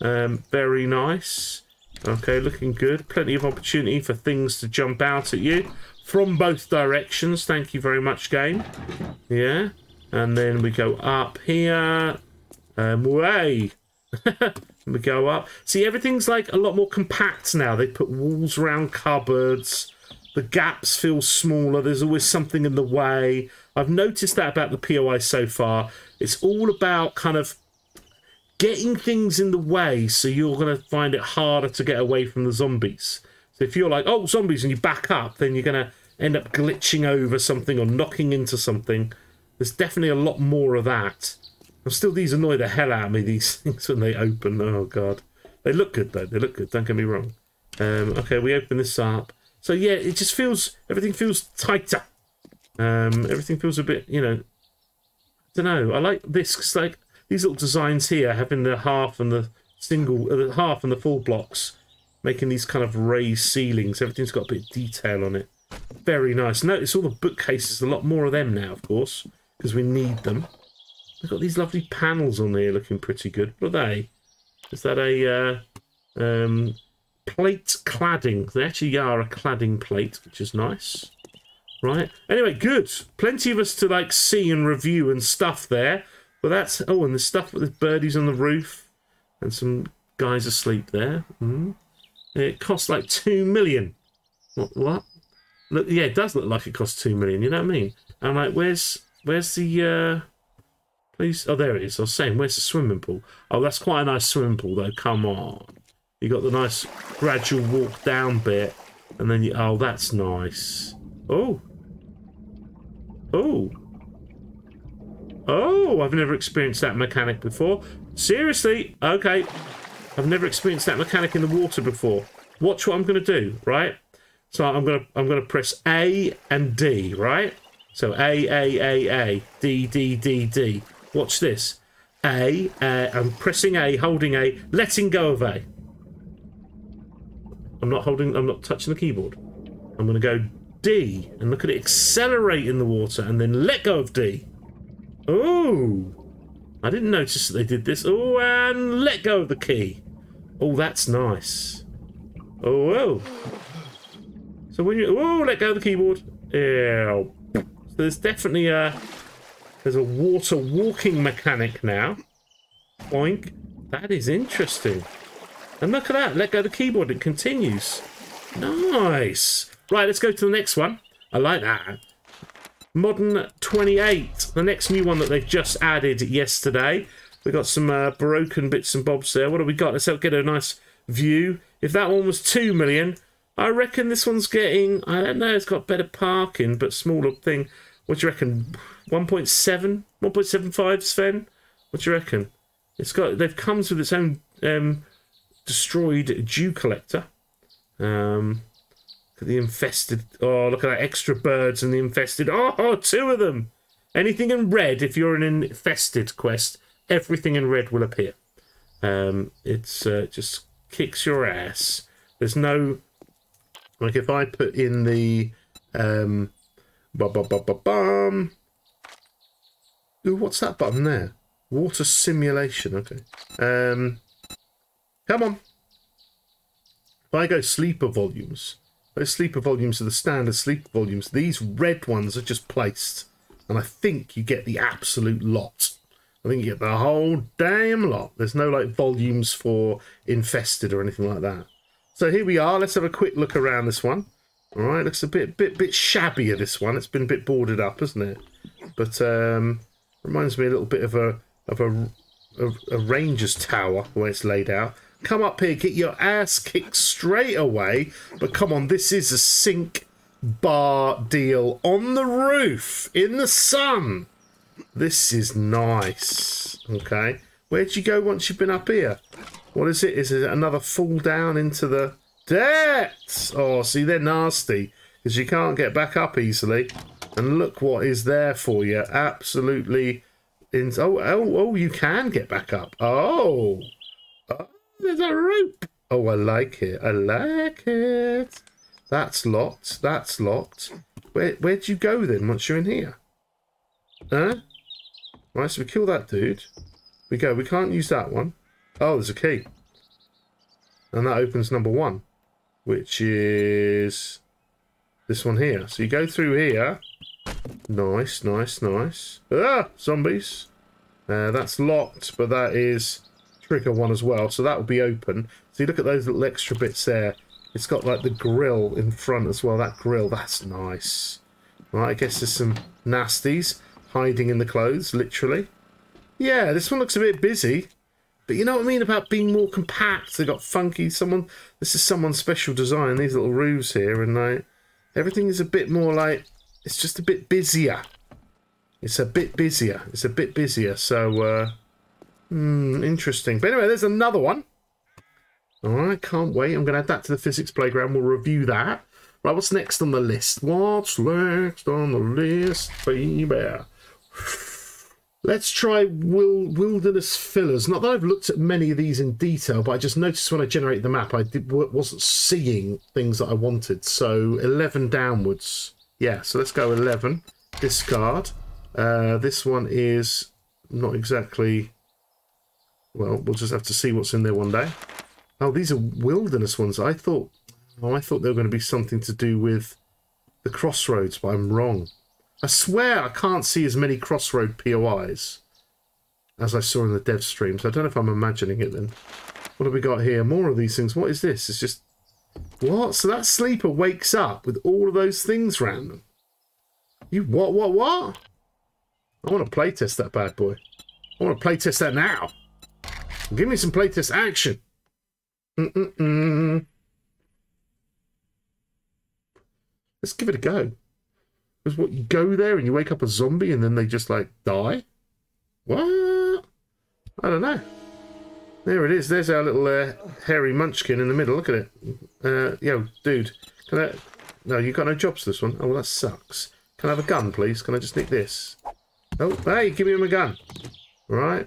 No. Very nice. Okay, looking good. Plenty of opportunity for things to jump out at you from both directions. Thank you very much, game. Yeah. And then we go up here. Way. We go up. See, everything's like a lot more compact now. They put walls around cupboards. The gaps feel smaller. There's always something in the way. I've noticed that about the POI so far. It's all about kind of getting things in the way, so you're going to find it harder to get away from the zombies. So if you're like, oh, zombies, and you back up, then you're going to end up glitching over something or knocking into something. There's definitely a lot more of that. I'm still, these annoy the hell out of me, these things, when they open. Oh, God. They look good, though. They look good. Don't get me wrong. Okay, we open this up. So, yeah, it just feels... Everything feels tighter. Everything feels a bit, you know... I don't know. I like this, because, like, these little designs here, having the half and the single... the half and the full blocks, making these kind of raised ceilings. Everything's got a bit of detail on it. Very nice. Notice all the bookcases. A lot more of them now, of course, because we need them. We've got these lovely panels on here looking pretty good. What are they? Is that a plate cladding? They actually are a cladding plate, which is nice. Right. Anyway, good. Plenty of us to like see and review and stuff there. Well, that's... Oh, and the stuff with the birdies on the roof and some guys asleep there. Mm. It costs like 2 million. What? Look, yeah, it does look like it costs 2 million. You know what I mean? I'm like, where's the... Oh, there it is. I was saying, where's the swimming pool? Oh, that's quite a nice swimming pool, though. Come on. You got the nice gradual walk down bit. And then you... Oh, that's nice. Oh. Oh. Oh, I've never experienced that mechanic before. Seriously? Okay. I've never experienced that mechanic in the water before. Watch what I'm going to do, right? So I'm going to press A and D, right? So A, D. Watch this. A, I'm pressing A, holding A, letting go of A. I'm not touching the keyboard. I'm going to go D, and look at it accelerate in the water, and then let go of D. Oh, I didn't notice that they did this. Oh, and let go of the key. Oh, that's nice. Oh, whoa. So when you... Oh, let go of the keyboard. Ew. So there's definitely a... There's a water walking mechanic now. Boink. That is interesting. And look at that. Let go of the keyboard. It continues. Nice. Right, let's go to the next one. I like that. Modern 28, the next new one that they've just added yesterday. We've got some broken bits and bobs there. What have we got? Let's get a nice view. If that one was 2 million, I reckon this one's getting, I don't know, it's got better parking, but smaller thing. What do you reckon? 1.7? 1.75, Sven? What do you reckon? It's got, they've come with its own destroyed dew collector. at the infested. Oh, look at that, extra birds and the infested. Oh, two of them. Anything in red, if you're an infested quest, everything in red will appear. It's just kicks your ass. There's no, like, if I put in the Ooh, what's that button there? Water simulation. Okay. Come on. If I go sleeper volumes, those sleeper volumes are the standard sleeper volumes. These red ones are just placed, and I think you get the absolute lot. I think you get the whole damn lot. There's no like volumes for infested or anything like that. So here we are. Let's have a quick look around this one. All right, looks a bit shabbier, this one. It's been a bit boarded up, hasn't it? But reminds me a little bit of a ranger's tower, the way it's laid out. Come up here, get your ass kicked straight away. But come on, this is a sink bar deal on the roof in the sun. This is nice. Okay, where'd you go once you've been up here? What is it? Is it another fall down into the depths? Oh, see, they're nasty because you can't get back up easily. And look what is there for you. Absolutely. Oh, you can get back up. Oh, there's a rope. Oh, I like it. I like it. That's locked. That's locked. Where'd you go then once you're in here? Huh? Right, so we kill that dude. We go. We can't use that one. Oh, there's a key. And that opens number one, which is this one here. So you go through here. Nice, nice, nice. Ah, zombies. That's locked, but that is trigger one as well. So that will be open. So you look at those little extra bits there. It's got like the grill in front as well. That grill, that's nice. Right, I guess there's some nasties hiding in the clothes, literally. Yeah, this one looks a bit busy. But you know what I mean about being more compact. They've got funky someone. This is someone's special design. These little roofs here, and like everything is a bit more like it's just a bit busier. It's a bit busier. It's a bit busier. So interesting. But anyway, there's another one. All right, can't wait. I'm going to add that to the physics playground. We'll review that. Right, what's next on the list? What's next on the list, baby? Let's try wilderness fillers. Not that I've looked at many of these in detail, but I just noticed when I generated the map, I wasn't seeing things that I wanted. So 11 downwards. Yeah, so let's go 11. Discard. This one is not exactly... Well, we'll just have to see what's in there one day. Oh, these are wilderness ones. I thought they were going to be something to do with the crossroads, but I'm wrong. I swear I can't see as many crossroad POIs as I saw in the dev stream, so I don't know if I'm imagining it then. What have we got here? More of these things. What is this? It's just... What? So that sleeper wakes up with all of those things round them. You what? I want to playtest that bad boy. I want to playtest that now. Give me some playtest action. Let's give it a go. Because what, you go there and you wake up a zombie and then they just like die? What? I don't know. There it is. There's our little hairy munchkin in the middle. Look at it. Yo, dude. Can I... No, you got no jobs this one. Oh, well, that sucks. Can I have a gun, please? Can I just nick this? Oh, hey, give him a gun. All right.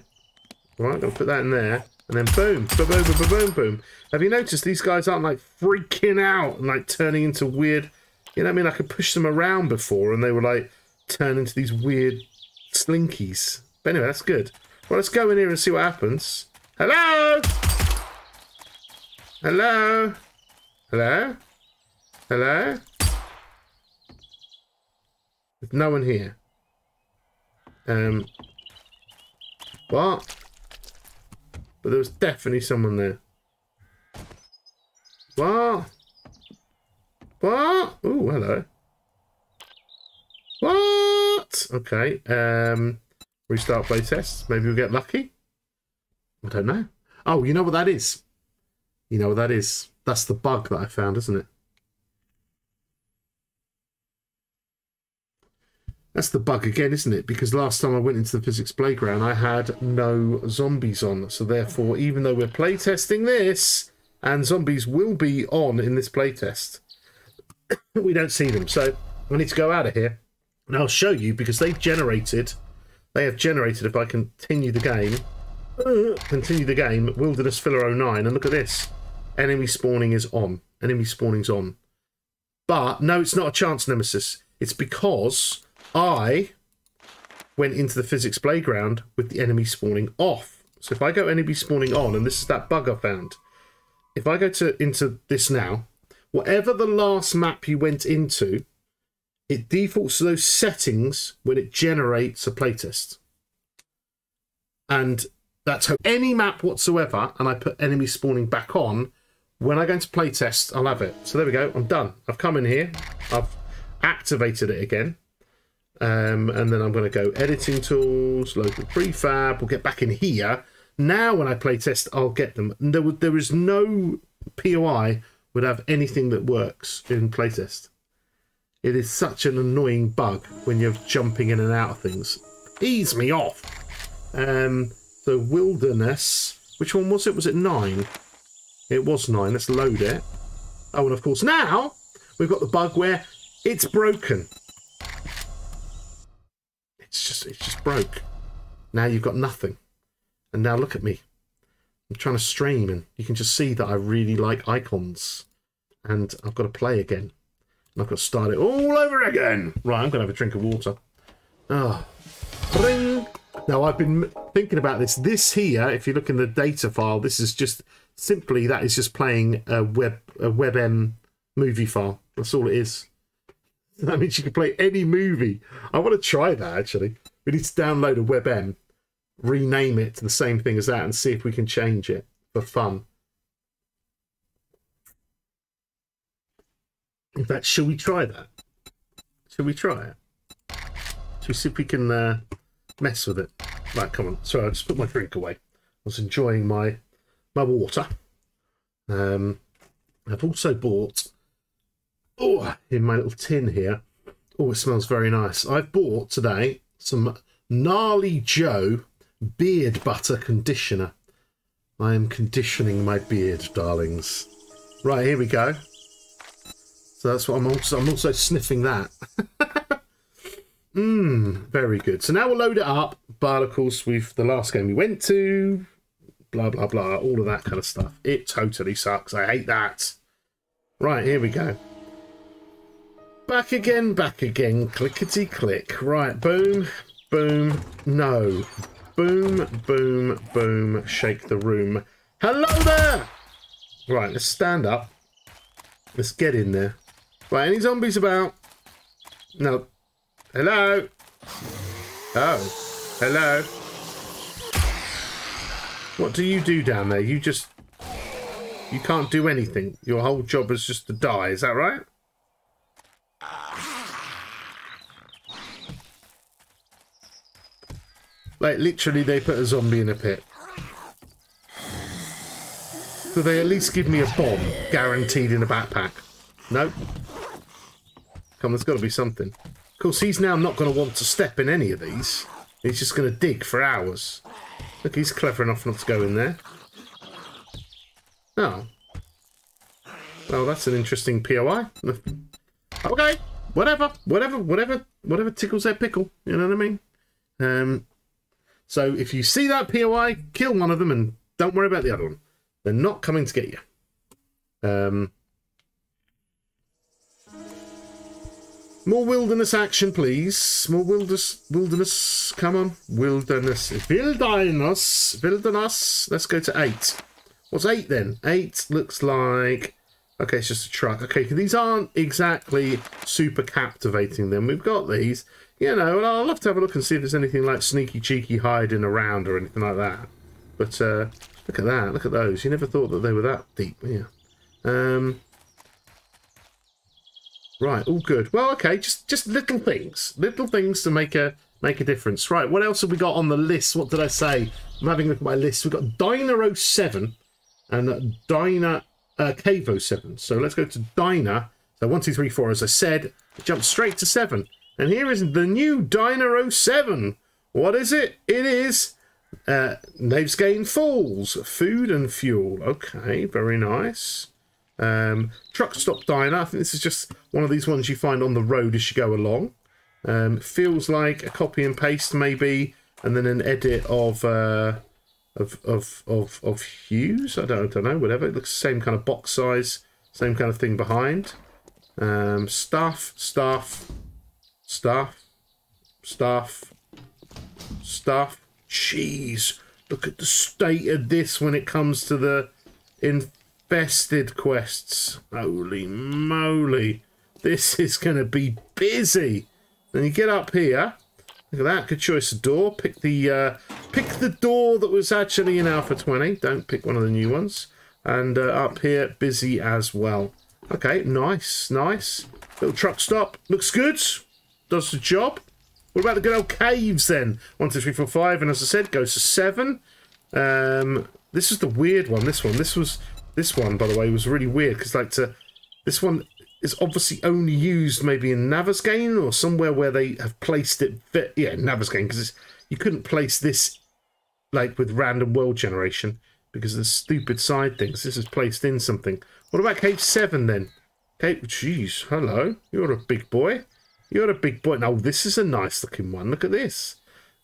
All right, I'll put that in there. And then boom, boom, boom, boom, boom, boom. Have you noticed these guys aren't like freaking out and like turning into weird... You know what I mean? I could push them around before and they were like turn into these weird slinkies. But anyway, that's good. Well, let's go in here and see what happens. Hello? Hello? Hello? Hello? There's no one here. What? But there was definitely someone there. What? What? Oh, hello. What? Okay. Restart playtest. Maybe we'll get lucky. I don't know. Oh, you know what that is? You know what that is? That's the bug that I found, isn't it? That's the bug again, isn't it? Because last time I went into the physics playground, I had no zombies on. So therefore, even though we're playtesting this, and zombies will be on in this playtest... we don't see them. So I need to go out of here, and I'll show you, because they've generated, they have generated, if I continue the game, Wilderness Filler 09, and look at this. Enemy spawning is on. Enemy spawning's on. But no, it's not a chance nemesis. It's because I went into the physics playground with the enemy spawning off. So if I go enemy spawning on, and this is that bug I found. If I go to into this now, whatever the last map you went into, it defaults to those settings when it generates a playtest. And that's how any map whatsoever, and I put enemy spawning back on, when I go into playtest, I'll have it. So there we go, I'm done. I've come in here, I've activated it again. And then I'm going to go editing tools, local prefab, we'll get back in here. Now when I playtest, I'll get them. And there is no POI would have anything that works in playtest. It is such an annoying bug when you're jumping in and out of things. Ease me off. So Wilderness, which one was it? Was it 9? It was 9. Let's load it. Oh, and of course now we've got the bug where it's broken. It's just broke. Now you've got nothing. And now look at me. I'm trying to stream, and you can just see that I really like icons. And I've got to play again. And I've got to start it all over again. Right, I'm going to have a drink of water. Oh. Ring. Now, I've been thinking about this. This here, if you look in the data file, this is just simply, that is just playing a WebM movie file. That's all it is. That means you can play any movie. I want to try that, actually. We need to download a WebM, rename it to the same thing as that, and see if we can change it for fun. In fact, shall we try that? Shall we try it? Shall we see if we can... mess with it. Right, come on. Sorry, I just put my drink away. I was enjoying my water. I've also bought, oh, in my little tin here, oh, it smells very nice. I've bought today some Gnarly Joe beard butter conditioner. I am conditioning my beard, darlings. Right, here we go. So that's what I'm also sniffing that. Very good. So now we'll load it up, but of course the last game we went to, blah, blah, blah, all of that kind of stuff. It totally sucks. I hate that. Right, here we go. Back again, clickety click. Right, boom, boom, no. Boom, boom, boom, shake the room. Hello there! Right, let's stand up. Let's get in there. Right, any zombies about? No. Hello? Oh, hello. What do you do down there? You can't do anything. Your whole job is just to die, is that right? Like, literally, they put a zombie in a pit. So they at least give me a bomb, guaranteed, in a backpack. Nope. Come on, there's got to be something. Of course, he's now not going to want to step in any of these. He's just going to dig for hours. Look, he's clever enough not to go in there. Oh. Oh, that's an interesting POI. Okay, whatever tickles their pickle. You know what I mean? So if you see that POI, kill one of them and don't worry about the other one. They're not coming to get you. More wilderness action, please. More wilderness. Come on. Wilderness. Let's go to 8. What's 8 then? 8 looks like... Okay, it's just a truck. Okay, these aren't exactly super captivating then. We've got these. You know, and I'll have to have a look and see if there's anything like sneaky, cheeky hiding around or anything like that. But look at that. Look at those. You never thought that they were that deep. Yeah. Right, all good. Well, okay, just little things to make a difference. Right, what else have we got on the list? What did I say? I'm having a look at my list. We've got Diner 07 and Diner Cave 07. So let's go to Diner. So 1, 2, 3, 4. As I said, it jumps straight to 7. And here is the new Diner 07. What is it? It is Navezgane Falls, food and fuel. Okay, very nice. Truck Stop Diner. I think this is just one of these ones you find on the road as you go along. Feels like a copy and paste maybe, and then an edit of Hughes. I don't know, whatever. It looks the same kind of box size, same kind of thing behind. Stuff. Jeez, look at the state of this when it comes to the infested quests. Holy moly, this is going to be busy. Then you get up here. Look at that. Good choice of door. Pick the door that was actually in Alpha 20. Don't pick one of the new ones. And up here, busy as well. Okay, nice, nice. Little truck stop. Looks good. Does the job. What about the good old caves then? 1, 2, 3, 4, 5, and as I said, goes to 7. This is the weird one. This one, by the way, was really weird because this one is obviously only used maybe in Navezgane or somewhere where they have placed it. Yeah, Navezgane, because you couldn't place this like with random world generation because of the stupid side things. This is placed in something. What about Cave 7 then? Cave, jeez, hello, you're a big boy. You're a big boy. Now, this is a nice-looking one. Look at this.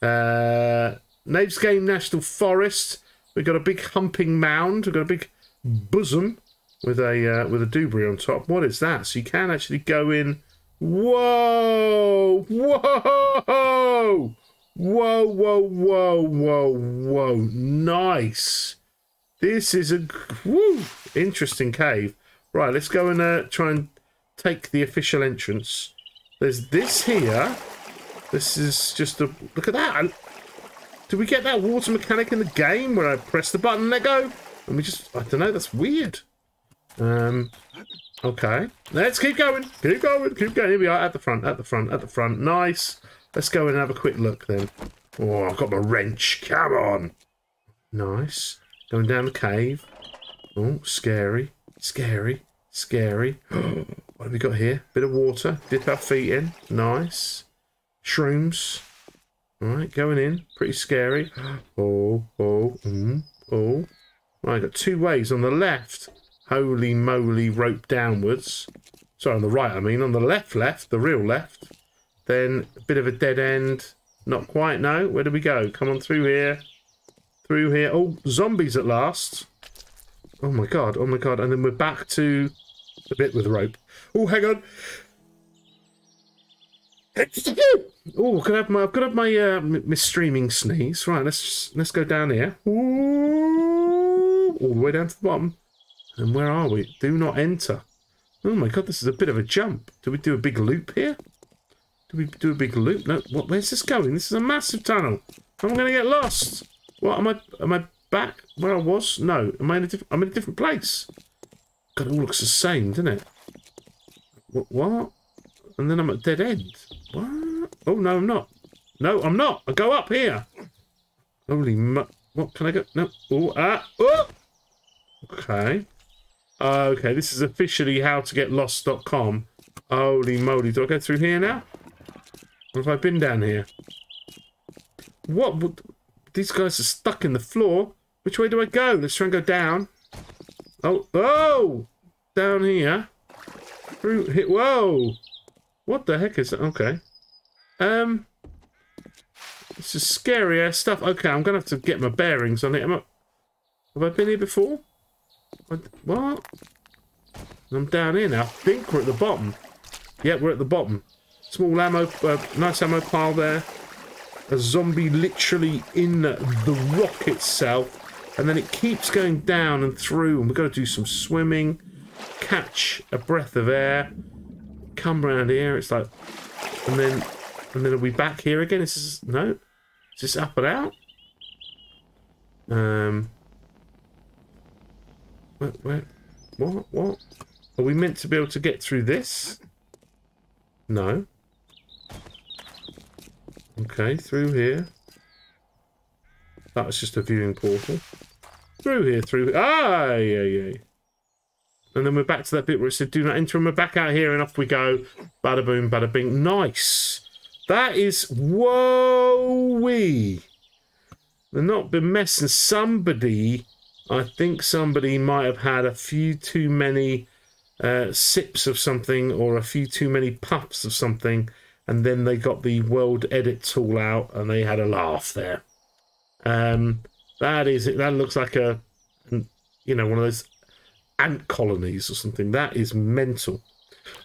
Navezgane National Forest. We've got a big humping mound. We've got a big bosom with a dewberry on top. What is that? So you can actually go in. Whoa! Whoa! Whoa! Whoa! Whoa! Whoa! Whoa! Nice. This is a interesting cave. Right, let's go and try and take the official entrance. There's this here. This is just a... Look at that. Did we get that water mechanic in the game where I press the button, they go? And we just... I don't know. That's weird. Okay. Let's keep going. Keep going. Keep going. Here we are. At the front. At the front. At the front. Nice. Let's go and have a quick look then. Oh, I've got my wrench. Come on. Nice. Going down the cave. Oh, scary. Scary. Scary. What have we got here? Bit of water. Dip our feet in. Nice. Shrooms. All right, going in. Pretty scary. Oh, oh, oh. Right, got two ways. On the left, holy moly, rope downwards. Sorry, on the right, I mean. On the left, the real left. Then a bit of a dead end. Not quite, no. Where do we go? Come on through here. Through here. Oh, zombies at last. Oh, my God. Oh, my God. And then we're back to... a bit with rope. Oh, hang on. Oh, I've got to have my streaming sneeze. Right, let's go down here. Ooh, all the way down to the bottom. And where are we? Do not enter. Oh my God, this is a bit of a jump. Do we do a big loop here? Do we do a big loop? No. What? Where's this going? This is a massive tunnel. I'm going to get lost. What? Am I back where I was? No. I'm in a different place. God, it all looks the same, doesn't it? What? And then I'm at dead end. What? Oh, no, I'm not. No, I'm not. I go up here. Holy mu... What, can I go? No. Oh, ah. Oh! Okay. Okay, this is officially howtogetlost.com. Holy moly. Do I go through here now? Or have I been down here? What? These guys are stuck in the floor. Which way do I go? Let's try and go down. Oh, oh! Down here. Through here. Whoa! What the heck is that? Okay. This is scary ass stuff. Okay, I'm going to have to get my bearings on it. Have I been here before? What? I'm down here now. I think we're at the bottom. Yeah, we're at the bottom. Small ammo, nice ammo pile there. A zombie literally in the rock itself. And then it keeps going down and through, and we've got to do some swimming, catch a breath of air, come round here. It's like, and then are we back here again? Is this, no, is this up and out? What? Are we meant to be able to get through this? No. Okay, through here. That was just a viewing portal. Through here. Ah, yeah. And then we're back to that bit where it said, do not enter, and we're back out here, and off we go. Bada boom, bada bing. Nice. That is... Whoa-wee. They've not been messing. Somebody I think somebody might have had a few too many sips of something or a few too many puffs of something, and then they got the World Edit tool out and they had a laugh there. That is it. That looks like a, you know, one of those ant colonies or something. That is mental.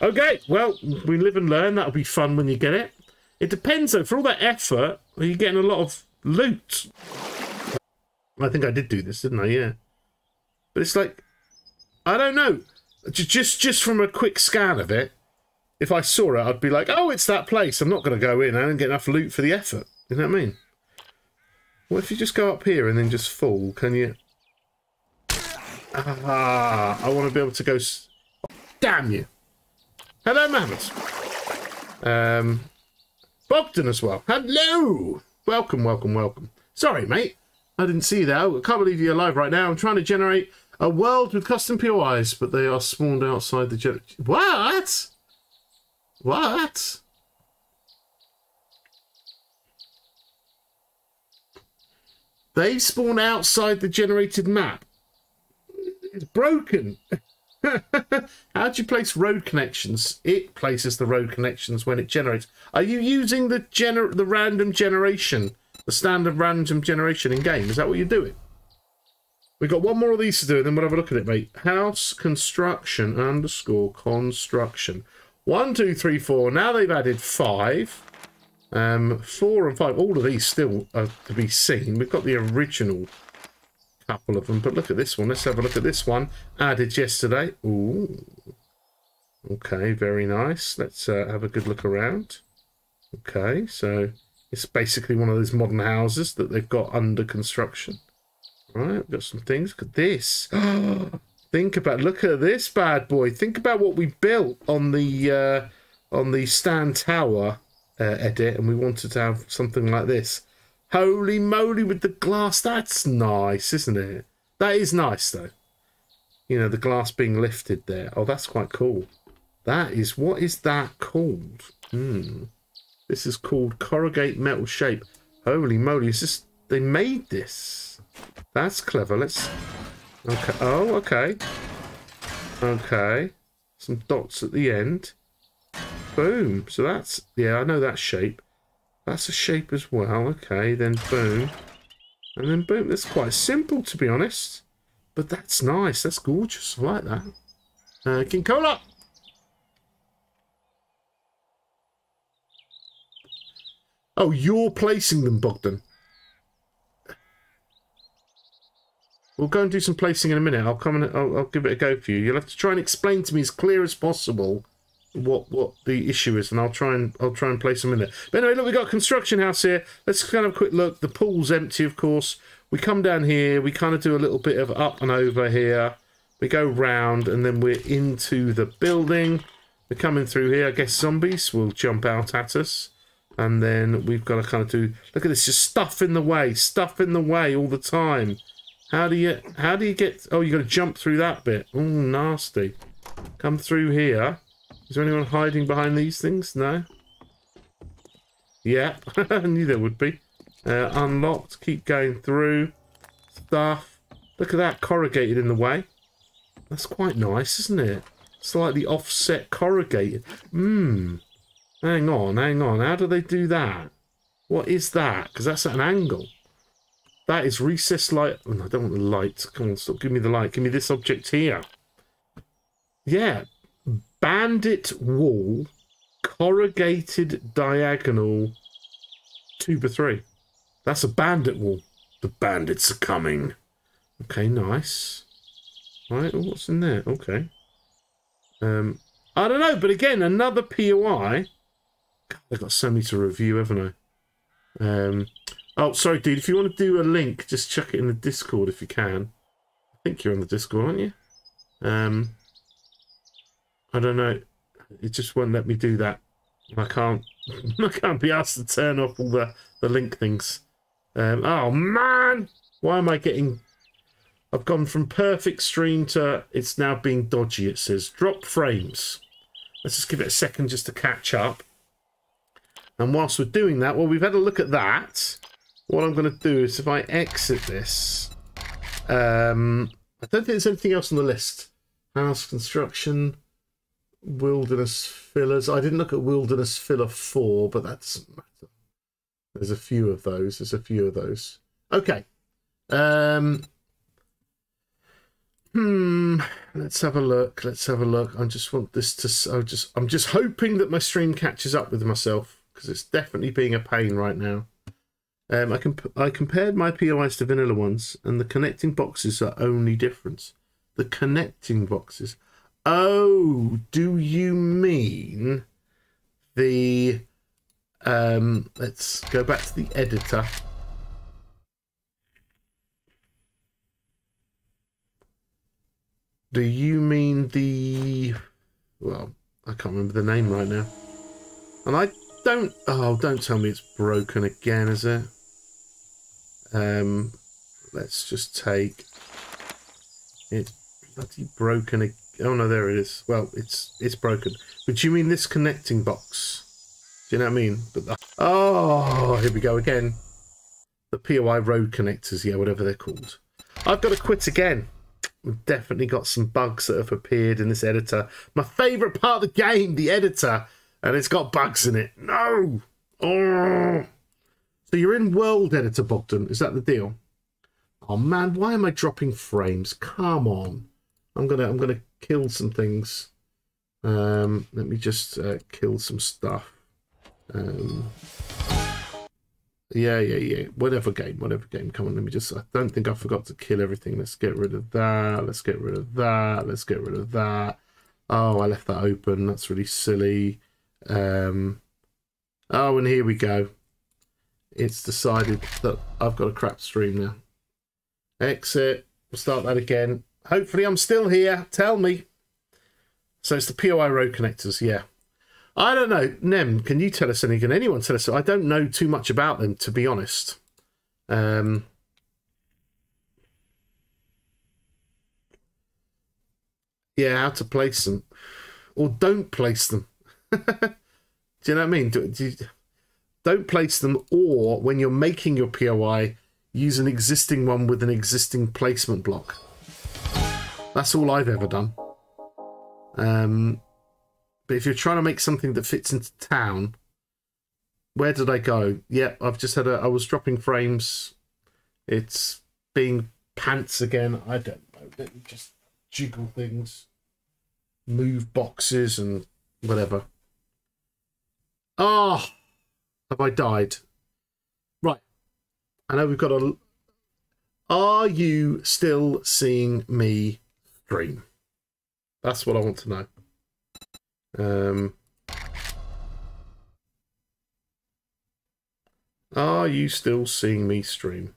Okay, well, we live and learn. That'll be fun when you get it. It depends, though. For all that effort, are you getting a lot of loot? I think I did do this, didn't I? Yeah. But it's like, I don't know. Just from a quick scan of it, if I saw it, I'd be like, oh, it's that place. I'm not going to go in. I don't get enough loot for the effort. You know what I mean? What if you just go up here and then just fall? Can you? Ah, I want to be able to go... Damn you. Hello, Mammoth. Bogdan as well. Hello. Welcome, welcome, welcome. Sorry, mate. I didn't see you there. I can't believe you're alive right now. I'm trying to generate a world with custom POIs, but they are spawned outside the... What? What? They spawn outside the generated map. It's broken. How do you place road connections? It places the road connections when it generates. Are you using the random generation, the standard random generation in game? Is that what you're doing? We've got one more of these to do, and then we'll have a look at it, mate. House construction underscore construction. 1, 2, 3, 4. Now they've added 5. 4 and 5. All of these still are to be seen. We've got the original couple of them, but look at this one. Let's have a look at this one. Added yesterday. Ooh. Okay, very nice. Let's have a good look around. Okay, so it's basically one of those modern houses that they've got under construction. All right, we've got some things. Look at this. Think about, look at this bad boy. Think about what we built on the Stan Tower edit, and we wanted to have something like this. Holy moly, with the glass. That's nice, isn't it? That is nice, though. You know, the glass being lifted there. Oh, that's quite cool. That is, what is that called? This is called corrugate metal shape. Holy moly, is this, they made this. That's clever. Let's, okay. Oh, okay. Okay. Some dots at the end. Boom. So that's, yeah, I know that shape. That's a shape as well. Okay, then boom. And then boom. That's quite simple, to be honest. But that's nice. That's gorgeous. I like that. King Cola! Oh, you're placing them, Bogdan. We'll go and do some placing in a minute. I'll come and I'll give it a go for you. You'll have to try and explain to me as clear as possible what the issue is, and I'll try and place them in there. But anyway, look, we've got a construction house here. Let's kind of have a quick look. The pool's empty, of course. We come down here, we kind of do a little bit of up and over here. We go round, and then we're into the building. We're coming through here. I guess zombies will jump out at us. And then we've got to kind of do, look at this, just stuff in the way all the time. How do you get, oh, you got to jump through that bit. Oh, nasty. Come through here. Is there anyone hiding behind these things? No? Yeah, I knew there would be. Unlocked. Keep going through. Stuff. Look at that. Corrugated in the way. That's quite nice, isn't it? Slightly offset corrugated. Hang on, hang on. How do they do that? What is that? Because that's at an angle. That is recessed light. Oh, no, I don't want the light. Come on, stop. Give me the light. Give me this object here. Yeah. Bandit wall, corrugated diagonal, 2x3. That's a bandit wall. The bandits are coming. Okay, nice. Right, oh, what's in there? Okay. I don't know, but again, another POI. God, I've got so many to review, haven't I? Oh, sorry, dude. If you want to do a link, just chuck it in the Discord if you can. I think you're on the Discord, aren't you? I don't know. It just won't let me do that. I can't be asked to turn off all the link things. Oh, man! Why am I getting... I've gone from perfect stream to... It's now being dodgy, it says. Drop frames. Let's just give it a second just to catch up. And whilst we're doing that, well, we've had a look at that. What I'm going to do is if I exit this... I don't think there's anything else on the list. House construction, wilderness fillers. I didn't look at wilderness filler 4, but that doesn't matter. There's a few of those. Okay. Let's have a look. I just want this to. I'm just hoping that my stream catches up with myself, because it's definitely being a pain right now. I compared my POIs to vanilla ones, and the connecting boxes are only difference. The connecting boxes. Oh, do you mean the? Let's go back to the editor. Do you mean the, well, I can't remember the name right now. And I don't, oh, don't tell me it's broken again, is it? Let's just take, it's bloody broken again. Oh no, there it is. Well, it's broken. But you mean this connecting box? Do you know what I mean? But the, oh, here we go again. The POI road connectors, yeah, whatever they're called. I've got to quit again. We've definitely got some bugs that have appeared in this editor. My favourite part of the game, the editor. And it's got bugs in it. No! Oh. So you're in World Editor, Bogdan. Is that the deal? Oh, man, why am I dropping frames? Come on. I'm gonna kill some things. Let me just kill some stuff. Yeah. Whatever game. Come on, let me just... I don't think I forgot to kill everything. Let's get rid of that. Let's get rid of that. Let's get rid of that. Oh, I left that open. That's really silly. Oh, and here we go. It's decided that I've got a crap stream now. Exit. We'll start that again. Hopefully I'm still here. Tell me. So it's the POI road connectors, yeah. I don't know. Nem, can you tell us anything? Can anyone tell us? I don't know too much about them, to be honest. Yeah, how to place them. Or don't place them. Do you know what I mean? Don't place them, or when you're making your POI, use an existing one with an existing placement block. That's all I've ever done. But if you're trying to make something that fits into town, where did I go? Yeah, I've just had a... I was dropping frames. It's being pants again. I don't know. Let me just jiggle things. Move boxes and whatever. Ah! Oh, have I died? Right. I know we've got a... Are you still seeing me stream? That's what I want to know. Are you still seeing me stream?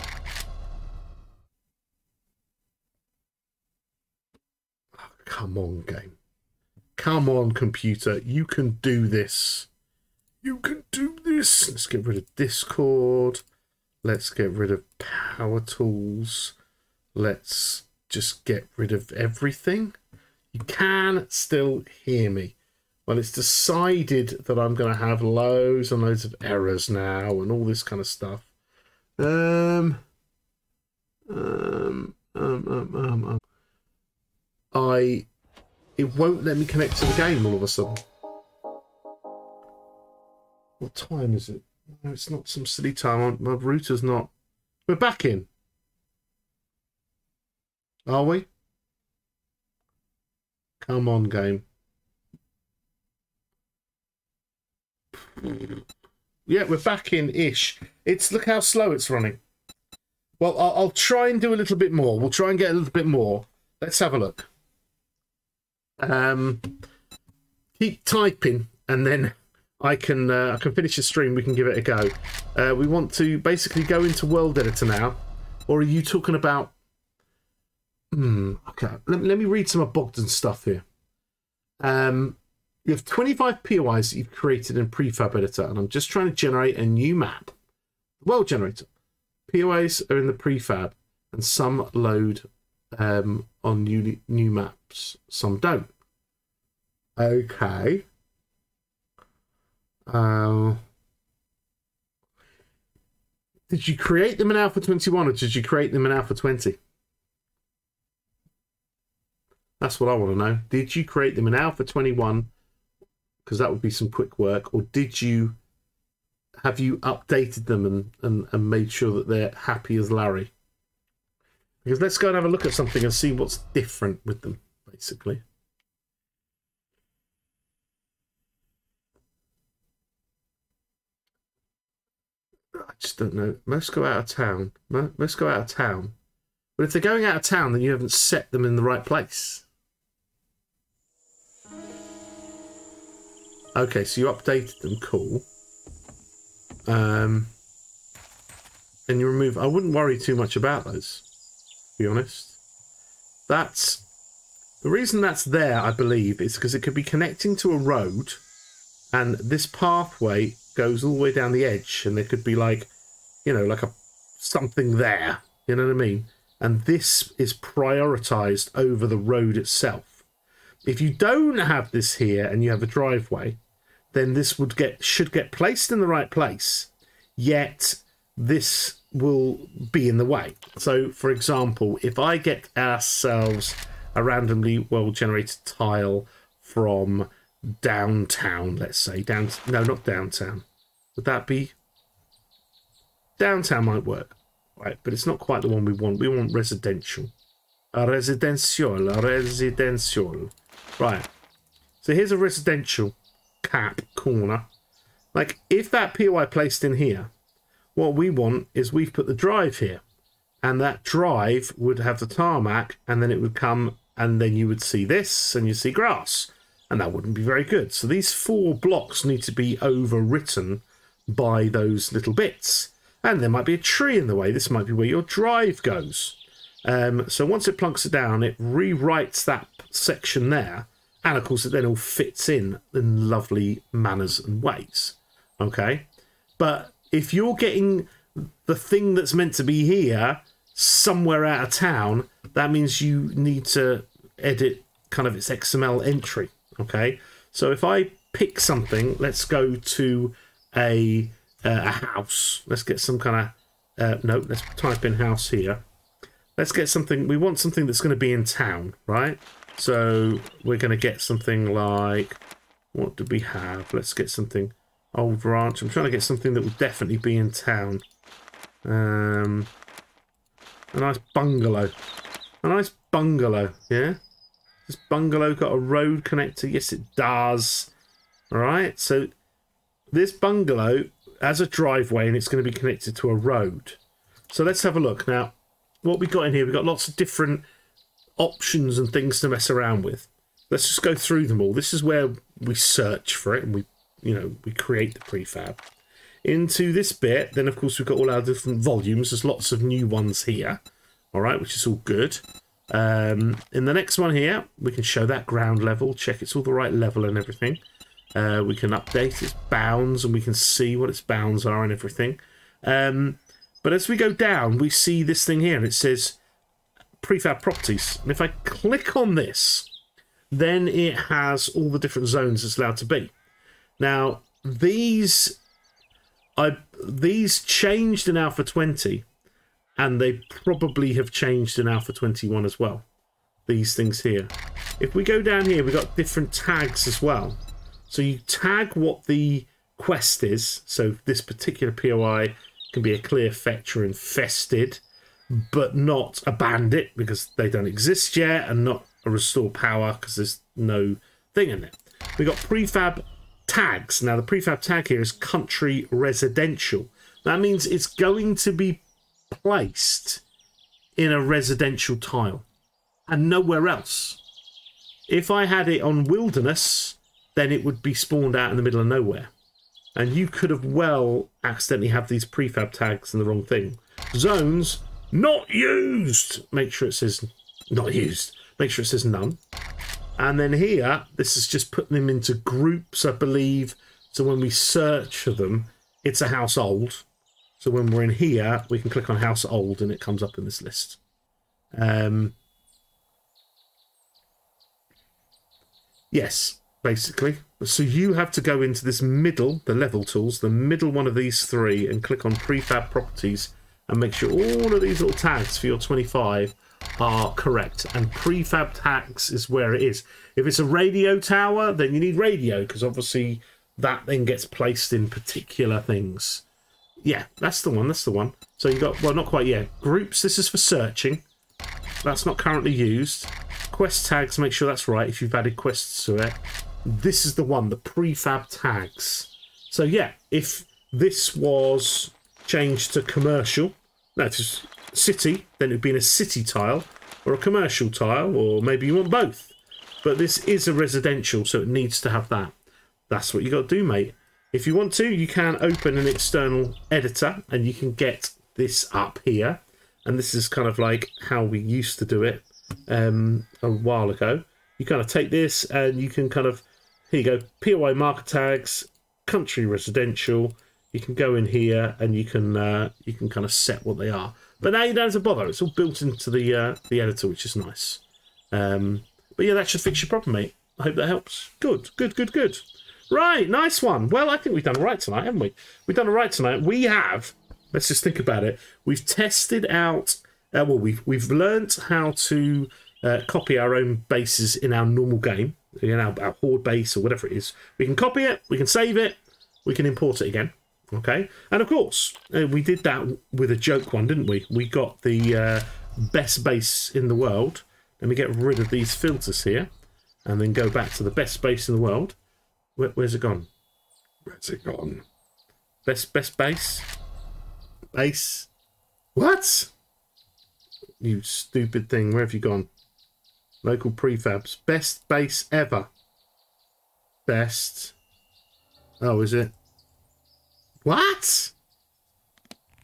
Oh, come on, game. Come on, computer. You can do this. You can do this. Let's get rid of Discord. Let's get rid of power tools. Let's just get rid of everything. You can still hear me. Well, it's decided that I'm going to have loads and loads of errors now and all this kind of stuff. It won't let me connect to the game all of a sudden. What time is it? No, it's not some silly time. My router's not... We're back in. Are we? Come on, game. Yeah, we're back in-ish. It's... Look how slow it's running. Well, I'll try and do a little bit more. We'll try and get a little bit more. Let's have a look. Keep typing, and then I can finish the stream. We can give it a go. We want to basically go into World Editor now. Or are you talking about... okay, let me read some of Bogdan's stuff here. You have 25 POIs that you've created in Prefab Editor, and I'm just trying to generate a new map. World Generator. POIs are in the prefab, and some load on new maps, some don't. Okay. Did you create them in Alpha 21 or did you create them in Alpha 20? That's what I want to know. Did you create them in Alpha 21? Because that would be some quick work. Or did you, have you updated them and made sure that they're happy as Larry? Because let's go and have a look at something and see what's different with them, basically. I just don't know. Most go out of town. Most go out of town. But if they're going out of town, then you haven't set them in the right place. Okay, so you updated them, cool. And you remove... I wouldn't worry too much about those, to be honest. That's... The reason that's there, I believe, is because it could be connecting to a road, and this pathway goes all the way down the edge, and there could be like, you know, like a something there. You know what I mean? And this is prioritised over the road itself. If you don't have this here and you have a driveway, then this would get should get placed in the right place, yet this will be in the way. So, for example, if I get ourselves a randomly well-generated tile from downtown, let's say. No, not downtown. Would that be... Downtown might work, right? But it's not quite the one we want. We want residential. A residential. Right. So here's a residential cap corner. Like, if that POI placed in here, what we want is we've put the drive here, and that drive would have the tarmac, and then it would come, and then you would see this, and you see grass, and that wouldn't be very good. So these four blocks need to be overwritten by those little bits, and there might be a tree in the way. This might be where your drive goes. So once it plunks it down, it rewrites that section there, and of course it then all fits in lovely manners and ways. Okay, but if you're getting the thing that's meant to be here somewhere out of town, that means you need to edit kind of its XML entry, okay? So if I pick something, let's go to a house. Let's get some kind of... no, let's type in house here. Let's get something... We want something that's going to be in town, right? So we're going to get something like... What do we have? Let's get something... Old Ranch. I'm trying to get something that will definitely be in town. A nice bungalow. A nice bungalow, yeah? This bungalow got a road connector? Yes, it does. All right, so this bungalow has a driveway and it's going to be connected to a road. So let's have a look. Now, what we got in here, we've got lots of different options and things to mess around with. Let's just go through them all. This is where we search for it and we we create the prefab. Into this bit, then of course we've got all our different volumes. There's lots of new ones here, all right, which is all good. In the next one here, we can show that ground level, check it's all the right level and everything. We can update its bounds and we can see what its bounds are and everything. But as we go down, we see this thing here and it says prefab properties. And if I click on this, then it has all the different zones it's allowed to be. Now, these changed in Alpha 20, and they probably have changed in Alpha 21 as well, these things here. If we go down here, we've got different tags as well. So you tag what the quest is. So this particular POI can be a clear fetcher infested, but not a bandit because they don't exist yet, and not a restore power because there's no thing in it. We've got prefab tags. Now the prefab tag here is country residential. That means it's going to be placed in a residential tile and nowhere else. If I had it on wilderness, then it would be spawned out in the middle of nowhere. And you could have well accidentally have these prefab tags in the wrong thing. Zones not used. Make sure it says not used. Make sure it says none. And then here, this is just putting them into groups, I believe. So when we search for them, it's a household. So when we're in here, we can click on household and it comes up in this list. Yes, basically. So you have to go into this middle, the level tools, the middle one of these three, and click on prefab properties and make sure all of these little tags for your 25 are correct. And prefab tags is where it is. If it's a radio tower, then you need radio, because obviously that then gets placed in particular things. Yeah, that's the one, that's the one. So you got, well, not quite yet. Groups, this is for searching. That's not currently used. Quest tags, make sure that's right if you've added quests to it. This is the one, the prefab tags. So yeah, if this was changed to commercial, that is city, then it'd be in a city tile or a commercial tile, or maybe you want both. But this is a residential, so it needs to have that. That's what you got to do, mate. If you want to, you can open an external editor and you can get this up here. And this is kind of like how we used to do it a while ago. You kind of take this and you can kind of, here you go, POI marker tags, country residential. You can go in here and you can kind of set what they are. But now you don't have to bother. It's all built into the editor, which is nice. But yeah, that should fix your problem, mate. I hope that helps. Good, good, good, good. Right, nice one. Well, I think we've done all right tonight, haven't we? We've done all right tonight. We have, let's just think about it. We've tested out, well, we've learnt how to copy our own bases in our normal game, in our horde base or whatever it is. We can copy it, we can save it, we can import it again. Okay, and of course, we did that with a joke one, didn't we? We got the best base in the world. Let me get rid of these filters here and then go back to the best base in the world. Where's it gone? Where's it gone? Best base? Base? What? You stupid thing, where have you gone? Local prefabs. Best base ever. Best. Oh, is it? What?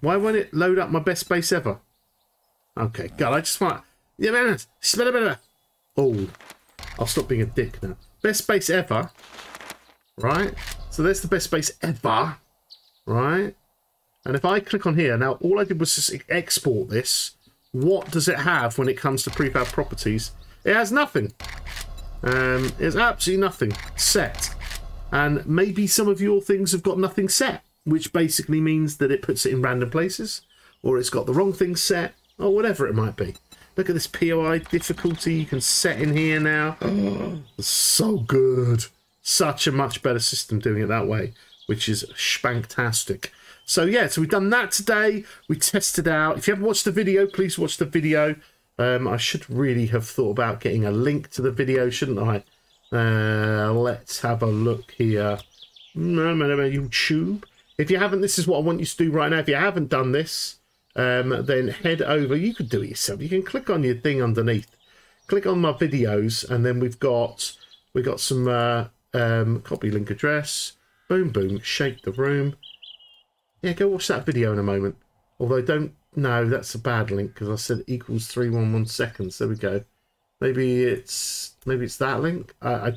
Why won't it load up my best base ever? Okay, God, I just want... Oh, I'll stop being a dick now. Best base ever. Right? So there's the best base ever. Right? And if I click on here, now all I did was just export this. What does it have when it comes to prefab properties? It has nothing. It has absolutely nothing set. And maybe some of your things have got nothing set, which basically means that it puts it in random places, or it's got the wrong thing set, or whatever it might be. Look at this POI difficulty you can set in here now. Oh, it's so good. Such a much better system doing it that way, which is spanktastic. So yeah, so we've done that today. We tested out. If you haven't watched the video, please watch the video. I should really have thought about getting a link to the video, shouldn't I? Let's have a look here. YouTube. If you haven't, this is what I want you to do right now. If you haven't done this, then head over. You could do it yourself. You can click on your thing underneath. Click on my videos, and then we've got some copy link address. Boom, boom. Shake the room. Yeah, go watch that video in a moment. Although don't. No, that's a bad link because I said equals 311 seconds. There we go. Maybe it's that link. I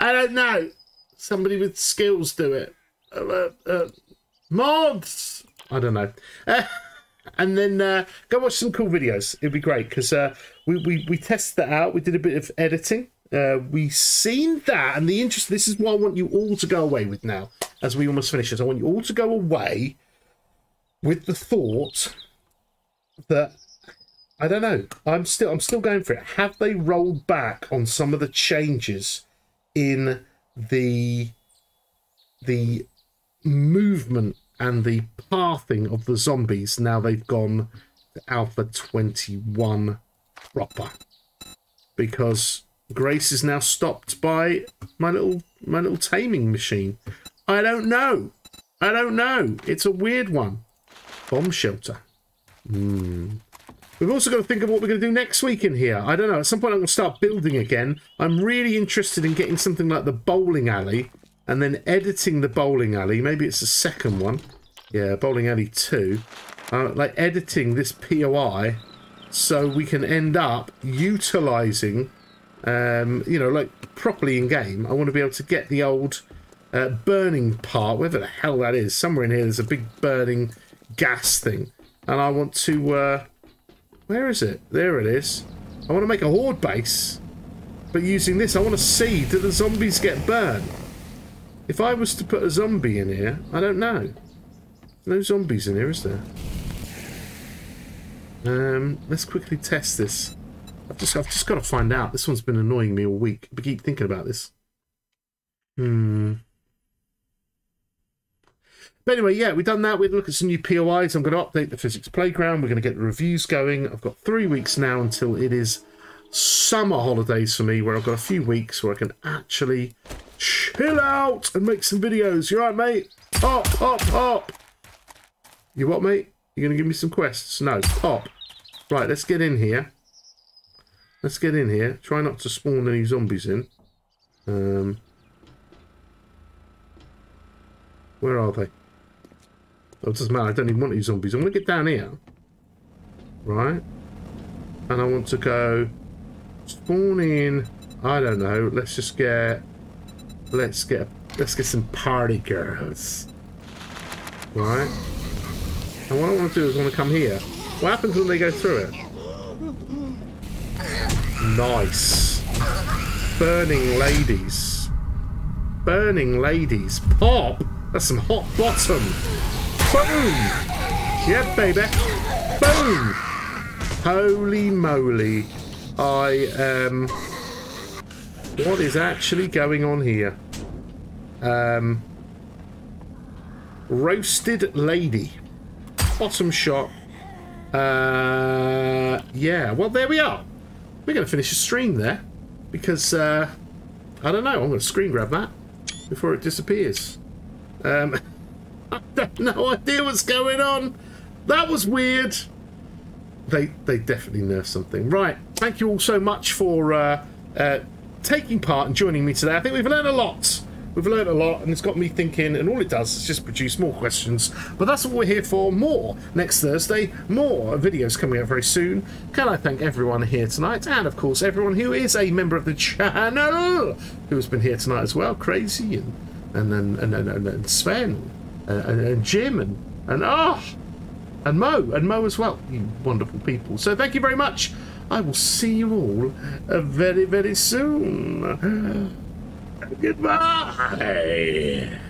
don't know. Somebody with skills do it. Mods. I don't know. And then go watch some cool videos. It'd be great because we tested that out. We did a bit of editing. We've seen that, and the interest. This is what I want you all to go away with now. As we almost finish this, I want you all to go away with the thought that. I don't know. I'm still going for it. Have they rolled back on some of the changes in the movement and the pathing of the zombies? Now they've gone to Alpha 21 proper, because Grace is now stopped by my little taming machine. I don't know. I don't know. It's a weird one. Bomb shelter. Hmm. We've also got to think of what we're going to do next week in here. I don't know. At some point, I'm going to start building again. I'm really interested in getting something like the bowling alley and then editing the bowling alley. Maybe it's the second one. Yeah, bowling alley 2. Like editing this POI so we can end up utilising, you know, like properly in game. I want to be able to get the old burning part, wherever the hell that is. Somewhere in here, there's a big burning gas thing. And I want to... Where is it? There it is. I want to make a horde base But using this, I want to see, do the zombies get burnt? If I was to put a zombie in here, I don't know. No zombies in here, is there? Let's quickly test this. I've just got to find out. This one's been annoying me all week. I keep thinking about this. But anyway, yeah, we've done that. We've looked at some new POIs. I'm going to update the physics playground. We're going to get the reviews going. I've got 3 weeks now until it is summer holidays for me, where I've got a few weeks where I can actually chill out and make some videos. You all right, mate? Pop, pop, pop. You what, mate? You're going to give me some quests? No, pop. Right, let's get in here. Let's get in here. Try not to spawn any zombies in. Where are they? Oh, it doesn't matter. I don't even want any zombies. I'm going to get down here. Right. And I want to go spawn in. I don't know. Let's just get... Let's get some party girls. Right. And what I want to do is I want to come here. What happens when they go through it? Nice. Burning ladies. Burning ladies. Pop! That's some hot bottom. Boom! Yeah, baby. Boom! Holy moly. What is actually going on here? Roasted lady. Bottom shot. Yeah, well, there we are. We're going to finish the stream there. Because, I don't know. I'm going to screen grab that before it disappears. I've no idea what's going on. That was weird. They definitely nerfed something. Right. Thank you all so much for taking part and joining me today. I think we've learned a lot. We've learned a lot, and it's got me thinking, and all it does is just produce more questions. But that's what we're here for. More next Thursday. More videos coming out very soon. Can I thank everyone here tonight, and of course everyone who is a member of the channel who has been here tonight as well. Crazy and Sven and Jim and Mo as well. You wonderful people. So thank you very much. I will see you all very, very soon. Goodbye.